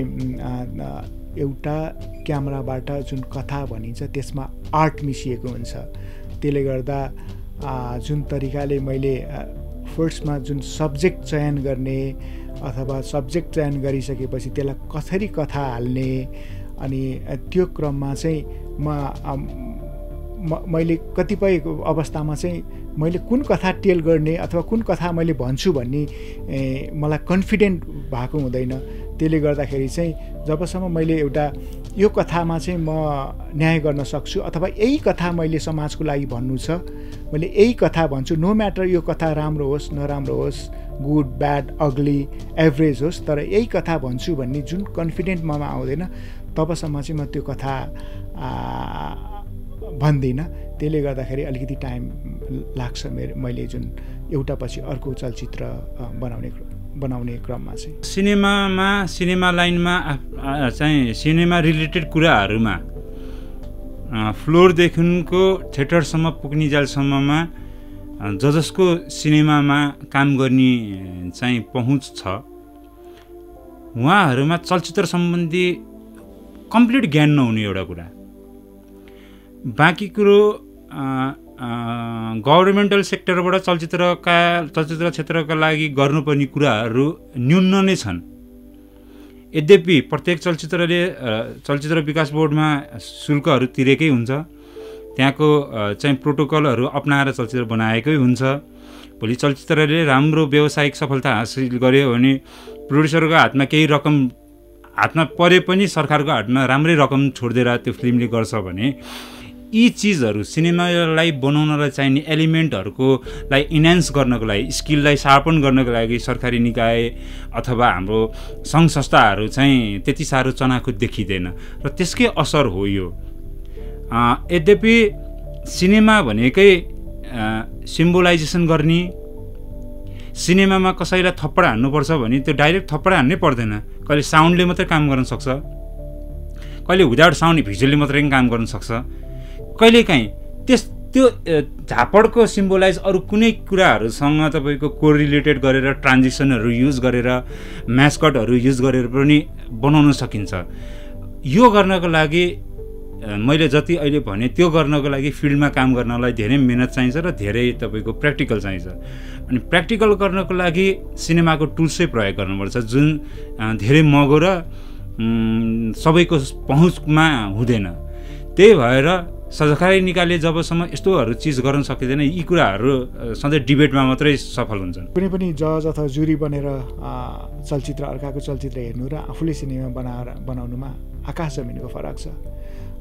एउटा क्यामेराबाट जुन कथा भनिन्छ त्यसमा आर्ट मिसिएको हुन्छ। त्यसले गर्दा जुन तरिकाले मैले फर्स्टमा जुन सब्जेक्ट चयन गर्ने अथवा सब्जेक्ट चयन गरिसकेपछि त्यसलाई कसरी कथा हाल्ने अनि त्यो क्रममा चाहिँ मैले कतिपय अवस्थामा चाहिँ मैले कुन कथा टेल गर्ने अथवा कुन कथा मैले भन्छु भन्ने मलाई कन्फिडेन्ट भएको हुँदैन। त्यसले गर्दाखेरि चाहिँ जबसम्म मैले एउटा यो कथामा चाहिँ म न्याय गर्न सक्छु अथवा यही कथा मैले समाजको लागि भन्नु छ, मैले यही कथा भन्छु, नो म्याटर यो कथा राम्रो होस् नराम्रो होस्, गुड ब्याड अग्ली एभरेज होस्, तर यही कथा भन्छु भन्ने जुन कन्फिडेन्ट ममा आउँदैन तबसम्म चाहिँ म त्यो कथा भन्दिनँ। त्यसले गर्दाखेरि अलिकति टाइम लाग्छ मैले जुन एउटा पछि अर्को चलचित्र बनाउने क्रममा चाहिँ। सिनेमा लाइनमा चाहिँ सिनेमा रिलेटेड कुराहरूमा फ्लोरदेखिको थिएटरसम्म पुग्ने जालसम्ममा जसको सिनेमामा काम गर्ने चाहिँ पहुँच छ उहाँहरूमा चलचित्र सम्बन्धी कम्प्लिट ज्ञान नहुने एउटा कुरा, बाँकी कुरो गभर्मेन्टल सेक्टरबाट चलचित्र क्षेत्रका लागि गर्नुपर्ने कुराहरू न्यून नै छन्। यद्यपि प्रत्येक चलचित्र विकास बोर्डमा शुल्कहरू तिरेकै हुन्छ, त्यहाँको चाहिँ प्रोटोकलहरू अपनाएर चलचित्र बनाएकै हुन्छ। भोलि चलचित्रले राम्रो व्यावसायिक सफलता हासिल गर्यो भने प्रोड्युसरको हातमा केही रकम हातमा परे पनि सरकारको हातमा राम्रै रकम छोडिदिएर त्यो फिल्मले गर्छ भने यी चीजहरु सिनेमालाई बनाउनलाई चाहिने एलिमेन्टहरुको लाई इन्हान्स गर्नको लागि, स्किललाई शार्पन गर्नको लागि सरकारी निकाय अथवा हाम्रो सङ्घ संस्थाहरू चाहिँ त्यति साह्रो चनाखुत देखिँदैन र त्यसकै असर हो यो। यद्यपि सिनेमा भनेकै सिम्बोलाइजेसन गर्ने, सिनेमामा कसैलाई थप्पड हान्नुपर्छ भने त्यो डाइरेक्ट थप्पड हान्नै पर्दैन, कहिले साउन्डले मात्रै काम गर्न सक्छ, कहिले विदाउट साउन्ड भिजुअलले मात्रै काम गर्न सक्छ, कहिलेकाहीँ त्यो झापडको सिम्बोलाइज अरू कुनै कुराहरूसँग तपाईको कोरिलेटेड गरेर ट्रान्जेक्सनहरू युज गरेर म्यास्कटहरू युज गरेर पनि बनाउन सकिन्छ। यो गर्नको लागि मैले जति अहिले भने त्यो गर्नको लागि फिल्डमा काम गर्नलाई धेरै मेहनत चाहिन्छ र धेरै तपाईको प्र्याक्टिकल चाहिन्छ, अनि प्र्याक्टिकल गर्नको लागि सिनेमाको टुल्सै प्रयोग गर्नुपर्छ जुन धेरै महँगो र सबैको पहुँचमा हुँदैन। त्यही भएर सरकारी निकायले जबसम्म यस्तोहरू चिज गर्न सकिँदैन यी कुराहरू सधैँ डिबेटमा मात्रै सफल हुन्छन्। कुनै पनि जज अथवा जुरी बनेर चलचित्र अर्काको चलचित्र हेर्नु र आफूले सिनेमा बनाउनुमा आकाश जमिनको फरक छ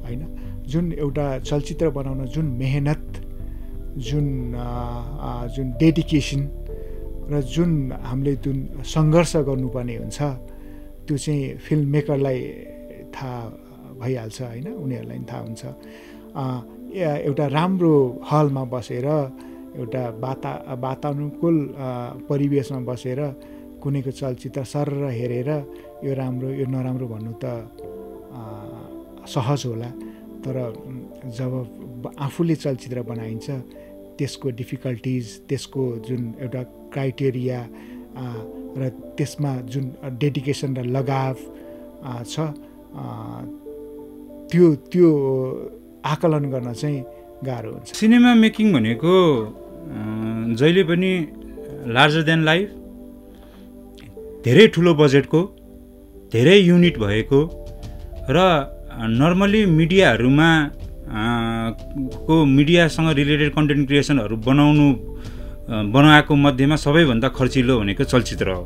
होइन। जुन एउटा चलचित्र बनाउन जुन मेहनत, जुन डेडिकेसन र जुन हामीले जुन सङ्घर्ष गर्नुपर्ने हुन्छ त्यो चाहिँ फिल्म मेकरलाई थाहा भइहाल्छ होइन, उनीहरूलाई थाहा हुन्छ। एउटा राम्रो हलमा बसेर एउटा वातानुकूल परिवेशमा बसेर कुनैको चलचित्र सरर हेरेर यो राम्रो यो नराम्रो भन्नु त सहज होला, तर जब आफूले चलचित्र बनाइन्छ त्यसको डिफिकल्टिज, त्यसको जुन एउटा क्राइटेरिया र त्यसमा जुन डेडिकेसन र लगाव छ त्यो आकलन गर्न चाहिँ गाह्रो हुन्छ। सिनेमा मेकिङ भनेको जहिले पनि लार्जर देन लाइफ, धेरै ठुलो बजेटको, धेरै युनिट भएको र नर्मली मिडियाहरूमा को मिडियासँग रिलेटेड कन्टेन्ट क्रिएसनहरू बनाएको मध्येमा सबैभन्दा खर्चिलो भनेको चलचित्र हो।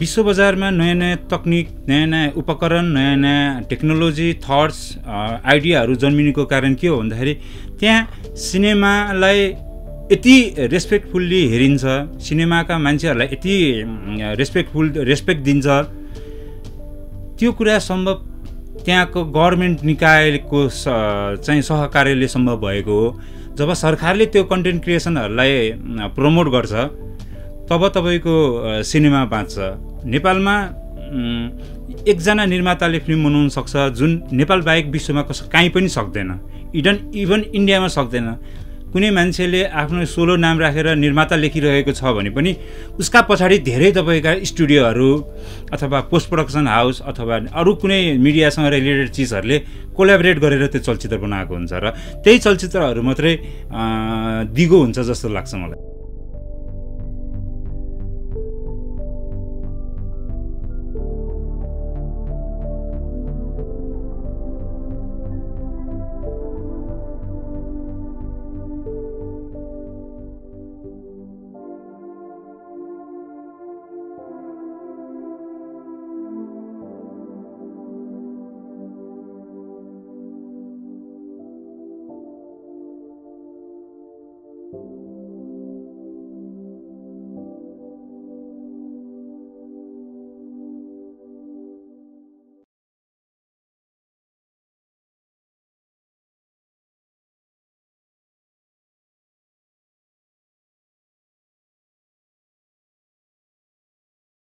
विश्व बजारमा नयाँ नयाँ तकनिक, नयाँ नयाँ उपकरण, नयाँ नयाँ टेक्नोलोजी, थट्स, आइडियाहरू जन्मिनुको कारण के हो भन्दाखेरि त्यहाँ सिनेमालाई यति रेस्पेक्टफुल्ली हेरिन्छ, सिनेमाका मान्छेहरूलाई यति रेस्पेक्ट दिन्छ, त्यो कुरा सम्भव त्यहाँको गभर्मेन्ट निकायको चाहिँ सहकार्यले सम्भव भएको हो। जब सरकारले त्यो कन्टेन्ट क्रिएसनहरूलाई प्रमोट गर्छ तब तपाईको सिनेमा बाँच्छ। नेपालमा एकजना निर्माताले फिल्म बनाउन सक्छ जुन नेपाल बाहेक विश्वमा काहीँ पनि सक्दैन, इभन इन्डियामा सक्दैन। कुनै मान्छेले आफ्नो सोलो नाम राखेर निर्माता लेखिरहेको छ भने पनि उसका पछाडि धेरै तपाईँका स्टुडियोहरू अथवा पोस्ट प्रोडक्सन हाउस अथवा अरू कुनै मिडियासँग रिलेटेड चिजहरूले कोलाबोरेट गरेर त्यो चलचित्र बनाएको हुन्छ र त्यही चलचित्रहरू मात्रै दिगो हुन्छ जस्तो लाग्छ मलाई।